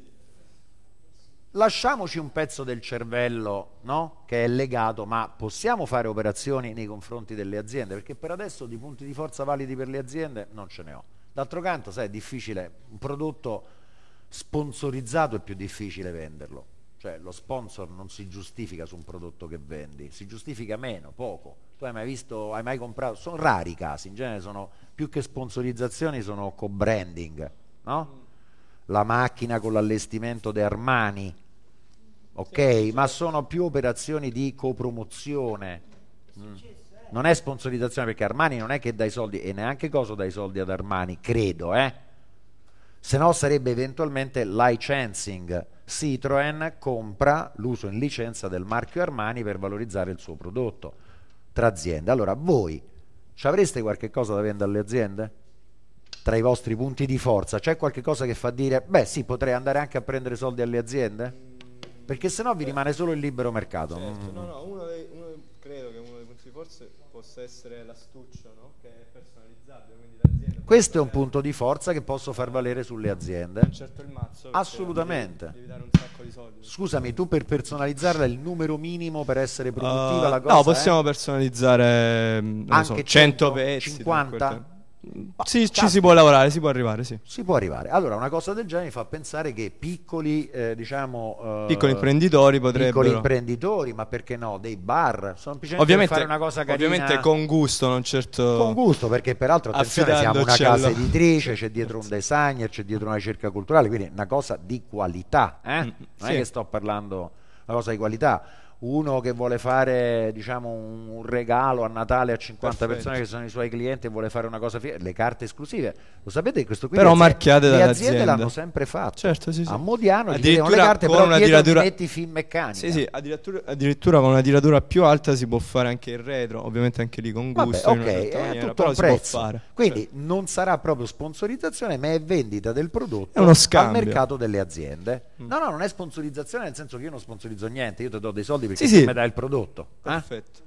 Lasciamoci un pezzo del cervello, no? Che è legato, ma possiamo fare operazioni nei confronti delle aziende, perché per adesso di punti di forza validi per le aziende non ce ne ho. D'altro canto, sai, è difficile, un prodotto sponsorizzato è più difficile venderlo. Cioè lo sponsor non si giustifica su un prodotto che vendi, si giustifica meno, poco. Tu hai mai visto, hai mai comprato? Sono rari i casi, in genere sono più che sponsorizzazioni, sono co-branding, no? La macchina con l'allestimento di Armani, ok? Ma sono più operazioni di copromozione. Non è sponsorizzazione, perché Armani non è che dai soldi, e neanche Coso dai soldi ad Armani, credo, se no sarebbe eventualmente licensing. Citroën compra l'uso in licenza del marchio Armani per valorizzare il suo prodotto tra aziende. Allora, voi ci avreste qualche cosa da vendere alle aziende? Tra i vostri punti di forza c'è qualche cosa che fa dire, beh sì, potrei andare anche a prendere soldi alle aziende? Perché se no vi rimane solo il libero mercato. Certo. No, credo che uno dei punti di forza possa essere l'astuccio, no? Che è personalizzabile, quindi l'azienda... Questo è un punto di forza che posso far valere sulle aziende. Certo, il mazzo. Assolutamente. Devi dare un sacco di soldi. Scusami, tu per personalizzarla il numero minimo per essere produttiva, la cosa... No, possiamo personalizzare anche so, 100 pezzi, 50. Sì, ci si può lavorare, si può arrivare, sì. Si può arrivare. Allora, una cosa del genere fa pensare che piccoli, piccoli imprenditori potrebbero. Piccoli imprenditori, ma perché no? Dei bar, semplicemente ovviamente, per fare una cosa carina. Ovviamente con gusto, non certo. Con gusto, perché peraltro attenzione, siamo una casa editrice, c'è dietro un designer, c'è dietro una ricerca culturale, quindi una cosa di qualità, non è che sto parlando una cosa di qualità. Uno che vuole fare, diciamo, un regalo a Natale a 50 persone che sono i suoi clienti e vuole fare una cosa figa, le carte esclusive, lo sapete, questo qui però marchiate dalle aziende l'hanno sempre fatto. Certo, sì, sì. A Modiano gli devono le carte, però una tiratura... metti film meccanica. Sì, sì, addirittura con una tiratura più alta si può fare anche il retro, ovviamente anche lì con gusto. Vabbè, ok, è tutto però un prezzo. Fare. Quindi non sarà proprio sponsorizzazione, ma è vendita del prodotto, è uno scambio al mercato delle aziende. No, non è sponsorizzazione, nel senso che io non sponsorizzo niente, io ti do dei soldi perché mi dai il prodotto. Perfetto.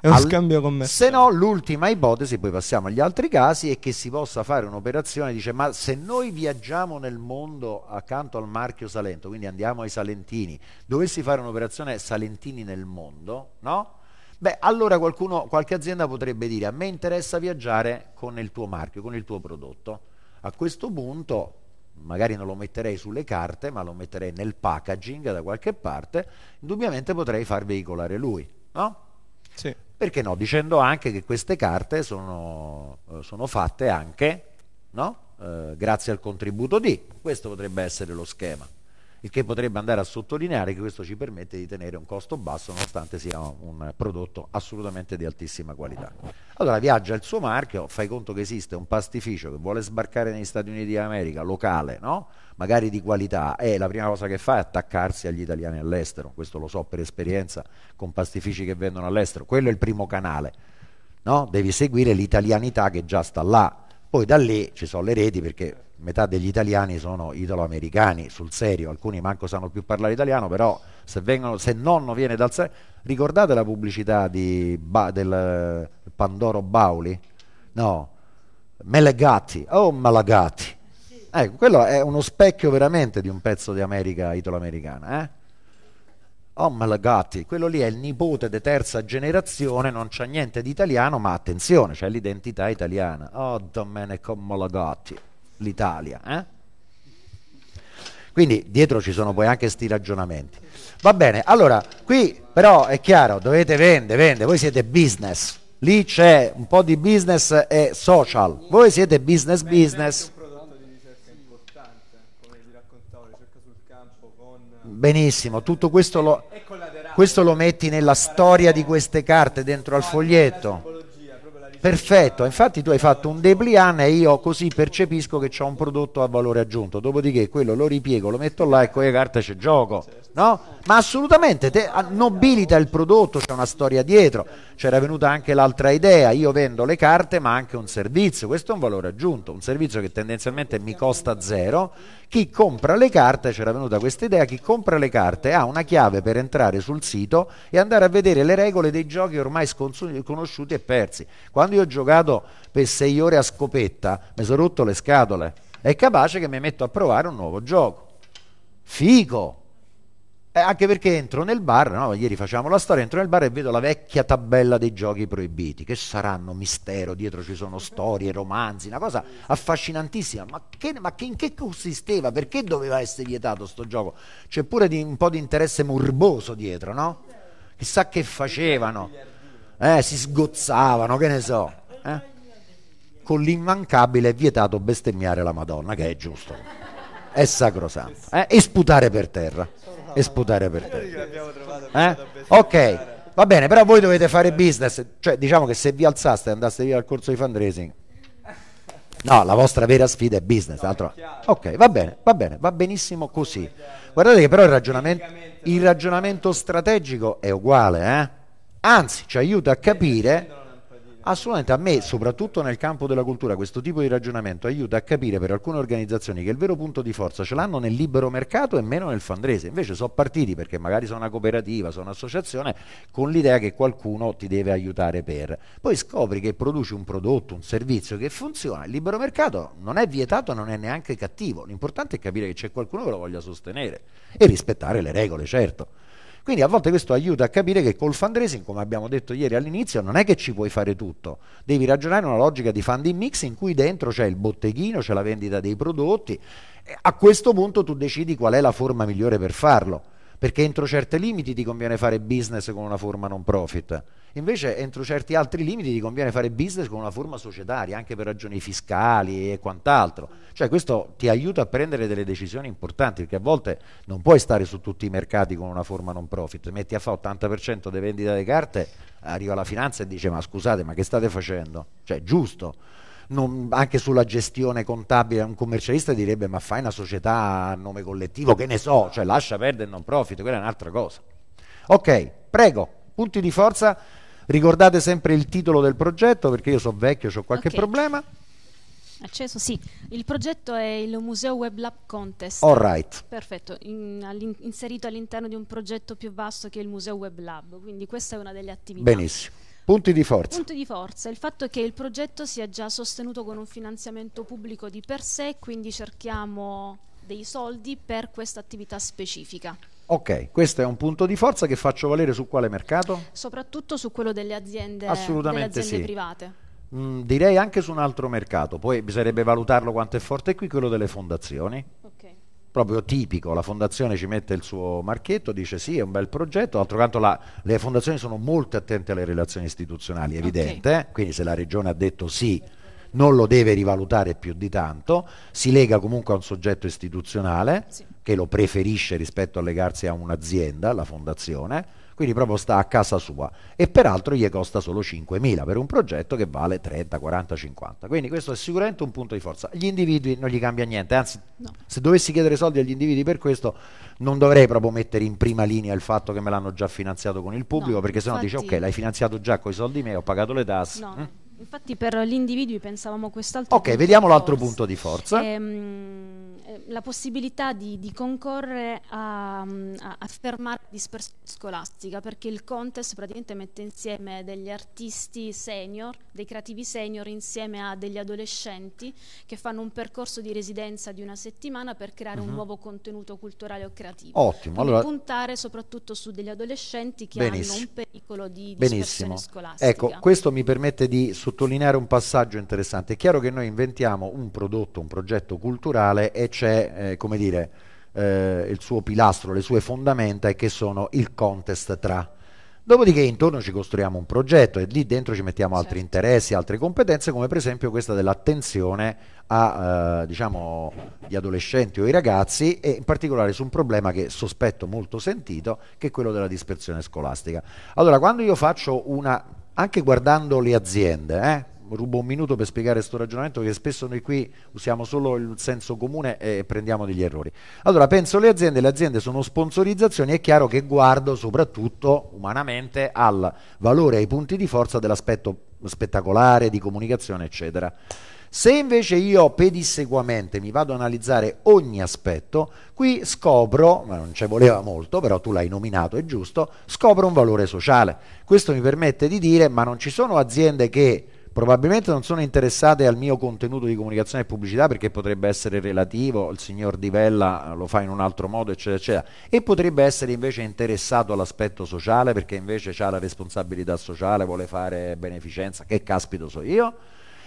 È uno scambio commerciale. Se no, l'ultima ipotesi, poi passiamo agli altri casi, è che si possa fare un'operazione, dice, ma se noi viaggiamo nel mondo accanto al marchio Salento, quindi andiamo ai salentini, dovessi fare un'operazione salentini nel mondo, no? Beh, allora qualche azienda potrebbe dire, a me interessa viaggiare con il tuo marchio, con il tuo prodotto. A questo punto... magari non lo metterei sulle carte, ma lo metterei nel packaging da qualche parte, indubbiamente potrei far veicolare lui, no? Sì. Perché no? Dicendo anche che queste carte sono fatte anche, no? Grazie al contributo di, questo potrebbe essere lo schema, il che potrebbe andare a sottolineare che questo ci permette di tenere un costo basso nonostante sia un prodotto assolutamente di altissima qualità. Allora viaggia il suo marchio, fai conto che esiste un pastificio che vuole sbarcare negli Stati Uniti d'America, locale, no? Magari di qualità, e la prima cosa che fa è attaccarsi agli italiani all'estero, questo lo so per esperienza con pastifici che vendono all'estero, quello è il primo canale, no? Devi seguire l'italianità che già sta là. Poi da lì ci sono le reti, perché metà degli italiani sono italoamericani, sul serio, alcuni manco sanno più parlare italiano, però se vengono, se nonno viene dal serio, ricordate la pubblicità di del Pandoro Bauli? No, Melagatti, oh Melagatti, ecco, quello è uno specchio veramente di un pezzo di America italoamericana, eh? Oh Melagatti, quello lì è il nipote di terza generazione, non c'ha niente di italiano, ma attenzione, c'è l'identità italiana. Oh Domenico Melagatti, l'Italia, eh? Quindi dietro ci sono poi anche sti ragionamenti. Va bene, allora qui però è chiaro, dovete vendere, voi siete business, lì c'è un po' di business e social, voi siete business. Benissimo, tutto questo lo metti nella storia di queste carte dentro al foglietto. Perfetto, infatti tu hai fatto un dépliant e io così percepisco che c'ho un prodotto a valore aggiunto, dopodiché quello lo ripiego, lo metto là e con le carte c'è gioco, no? Ma assolutamente, te nobilita il prodotto, c'è una storia dietro, c'era venuta anche l'altra idea, io vendo le carte ma anche un servizio, questo è un valore aggiunto, un servizio che tendenzialmente mi costa zero, chi compra le carte, c'era venuta questa idea, chi compra le carte ha una chiave per entrare sul sito e andare a vedere le regole dei giochi ormai conosciuti e persi. Quando io ho giocato per 6 ore a scopetta, mi sono rotto le scatole, è capace che mi metto a provare un nuovo gioco, figo, anche perché entro nel bar, no? Ieri facciamo la storia, entro nel bar e vedo la vecchia tabella dei giochi proibiti, che saranno mistero, dietro ci sono storie, romanzi, una cosa affascinantissima, ma in che consisteva, perché doveva essere vietato sto gioco? C'è pure un po' di interesse morboso dietro, no? Chissà che facevano, si sgozzavano, che ne so, con l'immancabile è vietato bestemmiare la Madonna, che è giusto, è sacrosanto, e sputare per terra, e sputare per terra, ok, va bene, però voi dovete fare business, cioè diciamo che se vi alzaste e andaste via al corso di fundraising, no, la vostra vera sfida è business, altro... ok, va bene, va benissimo così. Guardate che però il ragionamento strategico è uguale, anzi ci aiuta a capire, assolutamente, a me soprattutto nel campo della cultura questo tipo di ragionamento aiuta a capire per alcune organizzazioni che il vero punto di forza ce l'hanno nel libero mercato e meno nel fundraising. Invece sono partiti, perché magari sono una cooperativa, sono un'associazione, con l'idea che qualcuno ti deve aiutare per, poi scopri che produci un prodotto, un servizio che funziona. Il libero mercato non è vietato, non è neanche cattivo, l'importante è capire che c'è qualcuno che lo voglia sostenere e rispettare le regole, certo. Quindi a volte questo aiuta a capire che col fundraising, come abbiamo detto ieri all'inizio, non è che ci puoi fare tutto, devi ragionare una logica di funding mix in cui dentro c'è il botteghino, c'è la vendita dei prodotti, e a questo punto tu decidi qual è la forma migliore per farlo, perché entro certi limiti ti conviene fare business con una forma non profit, invece entro certi altri limiti ti conviene fare business con una forma societaria, anche per ragioni fiscali e quant'altro. Cioè questo ti aiuta a prendere delle decisioni importanti, perché a volte non puoi stare su tutti i mercati con una forma non profit, metti a fare 80% di vendita delle carte, arriva la finanza e dice ma scusate, ma che state facendo? Cioè giusto. Non, anche sulla gestione contabile un commercialista direbbe ma fai una società a nome collettivo, che ne so, cioè lascia perdere il non profit, quella è un'altra cosa. Ok, prego, punti di forza, ricordate sempre il titolo del progetto, perché io sono vecchio, ho qualche problema. Acceso, sì, il progetto è il Museo Web Lab Contest. All right. Perfetto, inserito all'interno di un progetto più vasto che è il Museo Web Lab, quindi questa è una delle attività. Benissimo. Punti di forza. Punti di forza, il fatto che il progetto sia già sostenuto con un finanziamento pubblico di per sé, quindi cerchiamo dei soldi per questa attività specifica. Ok, questo è un punto di forza che faccio valere su quale mercato? Soprattutto su quello delle aziende, assolutamente delle aziende, sì, private. Direi anche su un altro mercato, poi bisognerebbe valutarlo quanto è forte qui, quello delle fondazioni. Ok. Proprio tipico, la fondazione ci mette il suo marchetto, dice sì è un bel progetto, d'altro canto le fondazioni sono molto attente alle relazioni istituzionali, evidente, okay. Quindi se la regione ha detto sì non lo deve rivalutare più di tanto, si lega comunque a un soggetto istituzionale, sì, che lo preferisce rispetto a legarsi a un'azienda, la fondazione, quindi proprio sta a casa sua e peraltro gli costa solo 5.000 per un progetto che vale 30, 40, 50, quindi questo è sicuramente un punto di forza. Gli individui non gli cambia niente, anzi no, se dovessi chiedere soldi agli individui per questo non dovrei proprio mettere in prima linea il fatto che me l'hanno già finanziato con il pubblico, no, perché sennò dice ok, l'hai finanziato già con i soldi miei, ho pagato le tasse, no. Infatti per gli individui pensavamo quest'altro. Ok, vediamo l'altro punto di forza. La possibilità di concorrere a fermare la dispersione scolastica, perché il contest praticamente mette insieme degli artisti senior, dei creativi senior insieme a degli adolescenti che fanno un percorso di residenza di una settimana per creare un nuovo contenuto culturale o creativo. Ottimo. Quindi allora puntare soprattutto su degli adolescenti che hanno un pericolo di dispersione scolastica. Ecco, questo mi permette di sottolineare un passaggio interessante. È chiaro che noi inventiamo un prodotto, un progetto culturale e c'è, come dire, il suo pilastro, le sue fondamenta, e che sono il contest tra. Dopodiché intorno ci costruiamo un progetto e lì dentro ci mettiamo altri interessi, altre competenze, come per esempio questa dell'attenzione a diciamo gli adolescenti o i ragazzi, e in particolare su un problema che sospetto molto sentito, che è quello della dispersione scolastica. Allora, quando io faccio una, anche guardando le aziende, rubo un minuto per spiegare questo ragionamento, che spesso noi qui usiamo solo il senso comune e prendiamo degli errori. Allora, penso alle aziende, le aziende sono sponsorizzazioni, è chiaro che guardo soprattutto umanamente al valore, ai punti di forza dell'aspetto spettacolare, di comunicazione, eccetera. Se invece io pedissequamente mi vado ad analizzare ogni aspetto, qui scopro, ma non ci voleva molto, però tu l'hai nominato, è giusto, scopro un valore sociale. Questo mi permette di dire, ma non ci sono aziende che probabilmente non sono interessate al mio contenuto di comunicazione e pubblicità perché potrebbe essere relativo, il signor Di Vella lo fa in un altro modo, eccetera, eccetera, e potrebbe essere invece interessato all'aspetto sociale perché invece ha la responsabilità sociale, vuole fare beneficenza, che caspito so io?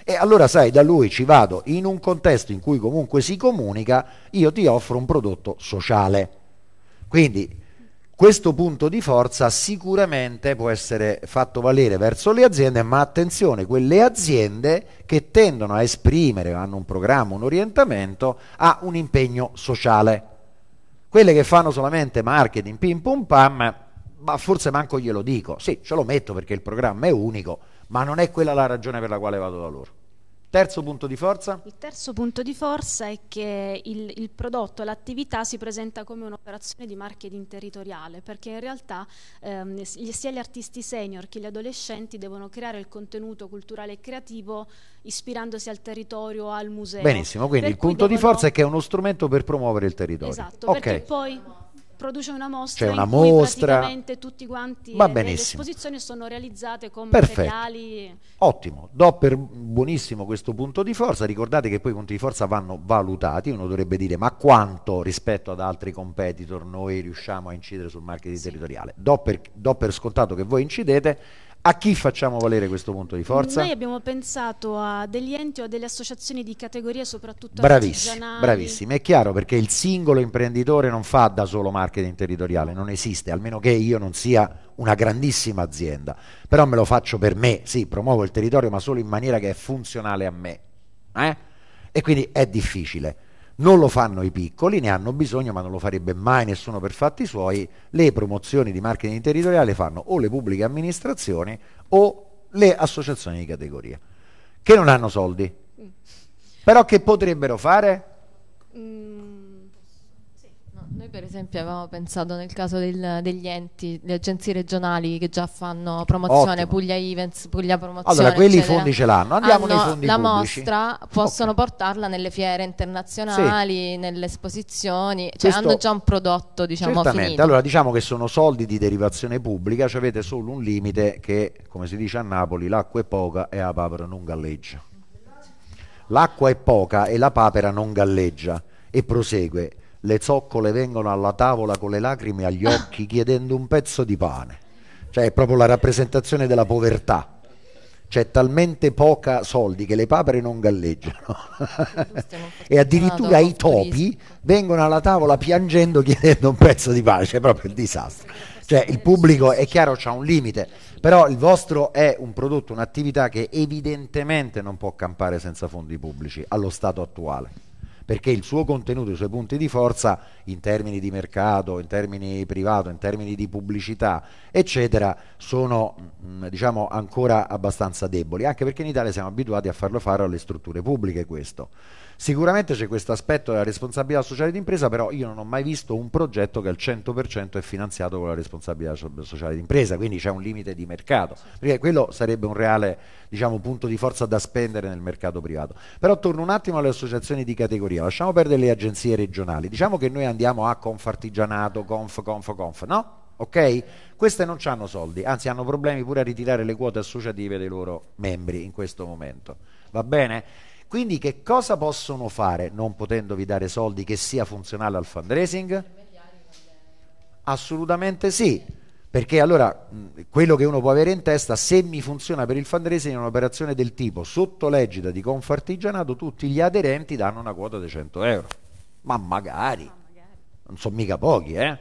E allora sai, da lui ci vado in un contesto in cui comunque si comunica, io ti offro un prodotto sociale. Quindi questo punto di forza sicuramente può essere fatto valere verso le aziende, ma attenzione, quelle aziende che tendono a esprimere, hanno un programma, un orientamento, a un impegno sociale. Quelle che fanno solamente marketing, pim pum pam, ma forse manco glielo dico. Sì, ce lo metto perché il programma è unico, ma non è quella la ragione per la quale vado da loro. Terzo punto di forza? Il terzo punto di forza è che il prodotto, l'attività si presenta come un'operazione di marketing territoriale, perché in realtà sia gli artisti senior che gli adolescenti devono creare il contenuto culturale e creativo ispirandosi al territorio, al museo. Benissimo, quindi il punto di forza è che è uno strumento per promuovere il territorio. Esatto, perché poi produce una mostra, cioè una mostra, praticamente tutti quanti le esposizioni sono realizzate con materiali. Ottimo, do per buonissimo questo punto di forza. Ricordate che poi i punti di forza vanno valutati, uno dovrebbe dire ma quanto rispetto ad altri competitor noi riusciamo a incidere sul marketing territoriale. Do per scontato che voi incidete. A chi facciamo valere questo punto di forza? Noi abbiamo pensato a degli enti o a delle associazioni di categoria, soprattutto artigianali. Bravissimi, è chiaro, perché il singolo imprenditore non fa da solo marketing territoriale, non esiste, almeno che io non sia una grandissima azienda, però me lo faccio per me, sì, promuovo il territorio ma solo in maniera che è funzionale a me, e quindi è difficile. Non lo fanno i piccoli, ne hanno bisogno, ma non lo farebbe mai nessuno per fatti suoi. Le promozioni di marketing territoriale fanno o le pubbliche amministrazioni o le associazioni di categoria, che non hanno soldi. Però che potrebbero fare? Noi per esempio avevamo pensato nel caso degli enti, le agenzie regionali che già fanno promozione, ottimo. Puglia Events, Puglia Promozione. Allora quelli eccetera, i fondi ce l'hanno, andiamo nei fondi la pubblici. Mostra possono portarla nelle fiere internazionali, nelle esposizioni, cioè questo, hanno già un prodotto, diciamo, certamente. Finito. Allora diciamo che sono soldi di derivazione pubblica, cioè avete solo un limite che, come si dice a Napoli, l'acqua è poca e la papera non galleggia. L'acqua è poca e la papera non galleggia, e prosegue. Le zoccole vengono alla tavola con le lacrime agli occhi chiedendo un pezzo di pane. Cioè è proprio la rappresentazione della povertà. C'è talmente poca soldi che le papere non galleggiano. E addirittura i topi vengono alla tavola piangendo chiedendo un pezzo di pane. È proprio il disastro. Cioè il pubblico, è chiaro, c'ha un limite, però il vostro è un prodotto, un'attività che evidentemente non può campare senza fondi pubblici allo stato attuale, perché il suo contenuto, i suoi punti di forza in termini di mercato, in termini privato, in termini di pubblicità, eccetera, sono diciamo ancora abbastanza deboli, anche perché in Italia siamo abituati a farlo fare alle strutture pubbliche questo. Sicuramente c'è questo aspetto della responsabilità sociale d'impresa, però io non ho mai visto un progetto che al 100% è finanziato con la responsabilità sociale d'impresa, quindi c'è un limite di mercato, perché quello sarebbe un reale, diciamo, punto di forza da spendere nel mercato privato. Però torno un attimo alle associazioni di categoria, lasciamo perdere le agenzie regionali, diciamo che noi andiamo a Confartigianato, Conf, no? Ok? Queste non hanno soldi, anzi hanno problemi pure a ritirare le quote associative dei loro membri in questo momento, va bene? Quindi che cosa possono fare non potendovi dare soldi che sia funzionale al fundraising? Assolutamente sì, perché allora quello che uno può avere in testa, se mi funziona per il fundraising è un'operazione del tipo sotto l'egida di Confartigianato tutti gli aderenti danno una quota di 100 euro, ma magari non sono mica pochi, eh?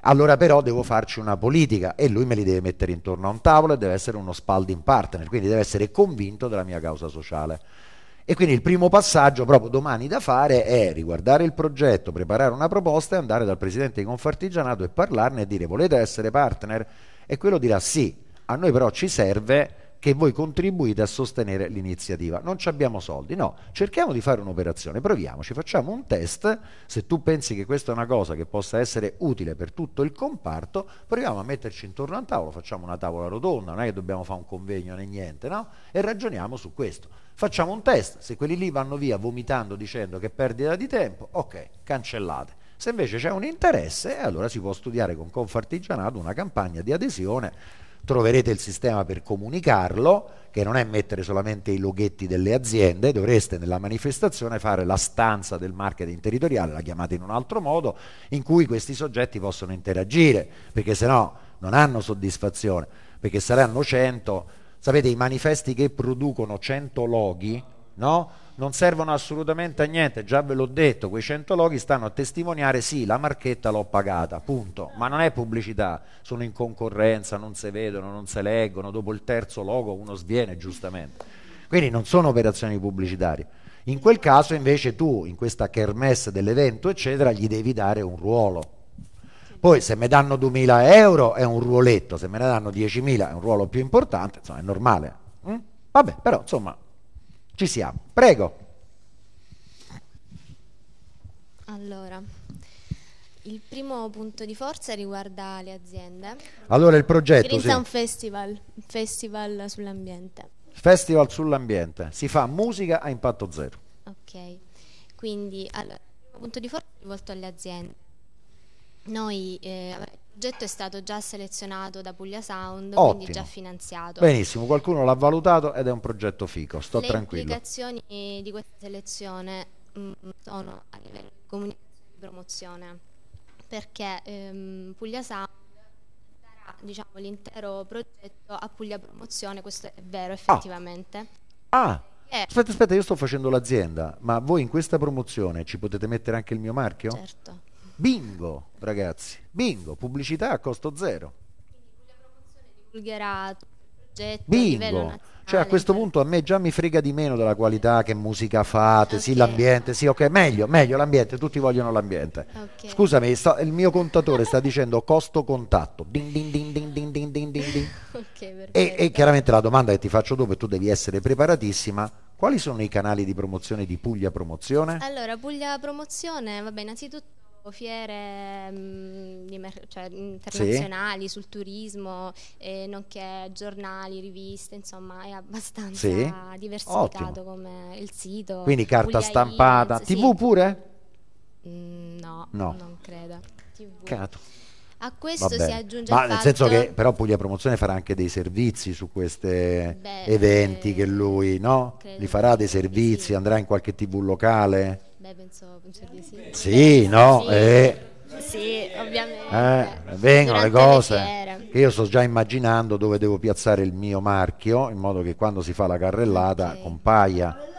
Allora però devo farci una politica e lui me li deve mettere intorno a un tavolo e deve essere uno spalding partner, quindi deve essere convinto della mia causa sociale. E quindi il primo passaggio proprio domani da fare è riguardare il progetto, preparare una proposta e andare dal presidente di Confartigianato e parlarne e dire: volete essere partner? E quello dirà sì, a noi però ci serve che voi contribuite a sostenere l'iniziativa, non ci abbiamo soldi, no, cerchiamo di fare un'operazione, proviamoci, facciamo un test, se tu pensi che questa è una cosa che possa essere utile per tutto il comparto, proviamo a metterci intorno a un tavolo, facciamo una tavola rotonda, non è che dobbiamo fare un convegno né niente, no? E ragioniamo su questo, facciamo un test, se quelli lì vanno via vomitando dicendo che è perdita di tempo, ok, cancellate. Se invece c'è un interesse, allora si può studiare con Confartigianato una campagna di adesione. Troverete il sistema per comunicarlo, che non è mettere solamente i loghetti delle aziende, dovreste nella manifestazione fare la stanza del marketing territoriale, la chiamate in un altro modo, in cui questi soggetti possono interagire, perché sennò non hanno soddisfazione, perché saranno 100, sapete i manifesti che producono 100 loghi, no? Non servono assolutamente a niente, già ve l'ho detto, quei 100 loghi stanno a testimoniare sì, la marchetta l'ho pagata, punto, ma non è pubblicità, sono in concorrenza, non si vedono, non si leggono, dopo il terzo logo uno sviene giustamente, quindi non sono operazioni pubblicitarie. In quel caso invece tu in questa kermesse dell'evento eccetera gli devi dare un ruolo, poi se mi danno 2000 euro è un ruoletto, se me ne danno 10.000 è un ruolo più importante, insomma è normale, vabbè, però insomma ci siamo, prego. Allora, il primo punto di forza riguarda le aziende. Allora il progetto Green Sound Festival, festival sull'ambiente. Festival sull'ambiente, si fa musica a impatto zero. Ok, quindi allora, il punto di forza è rivolto alle aziende. Noi il progetto è stato già selezionato da Puglia Sound, ottimo, quindi già finanziato. Benissimo, qualcuno l'ha valutato ed è un progetto fico, sto tranquillo. Le implicazioni di questa selezione sono a livello di comunicazione e promozione, perché Puglia Sound darà, diciamo, l'intero progetto a Puglia Promozione, questo è vero effettivamente. Aspetta, io sto facendo l'azienda, ma voi in questa promozione ci potete mettere anche il mio marchio? Certo. Bingo ragazzi, bingo, pubblicità a costo zero. Quindi la promozione divulgherà tutto il progetto, bingo, a livello nazionale. Cioè a questo punto a me già mi frega di meno della qualità, che musica fate, okay, sì l'ambiente, sì ok, meglio l'ambiente, tutti vogliono l'ambiente. Okay. Scusami, il mio contatore sta dicendo costo contatto, ding ding ding ding ding ding ding ding. Okay, e chiaramente la domanda che ti faccio dopo, e tu devi essere preparatissima, quali sono i canali di promozione di Puglia Promozione? Allora Puglia Promozione, vabbè, innanzitutto fiere cioè, internazionali, sì, sul turismo, nonché giornali, riviste, insomma è abbastanza, sì, diversificato. Ottimo. Come il sito, quindi carta Puglia stampata, Ins, TV, sì, pure? No, non credo TV. Cato. A questo si aggiunge il fatto, nel senso che però Puglia Promozione farà anche dei servizi su questi eventi che lui, no? Li farà dei servizi, sì, andrà in qualche TV locale. Penso di sì. Sì, no? Sì, sì, ovviamente. Vengono le cose che io sto già immaginando dove devo piazzare il mio marchio in modo che quando si fa la carrellata, okay, compaia.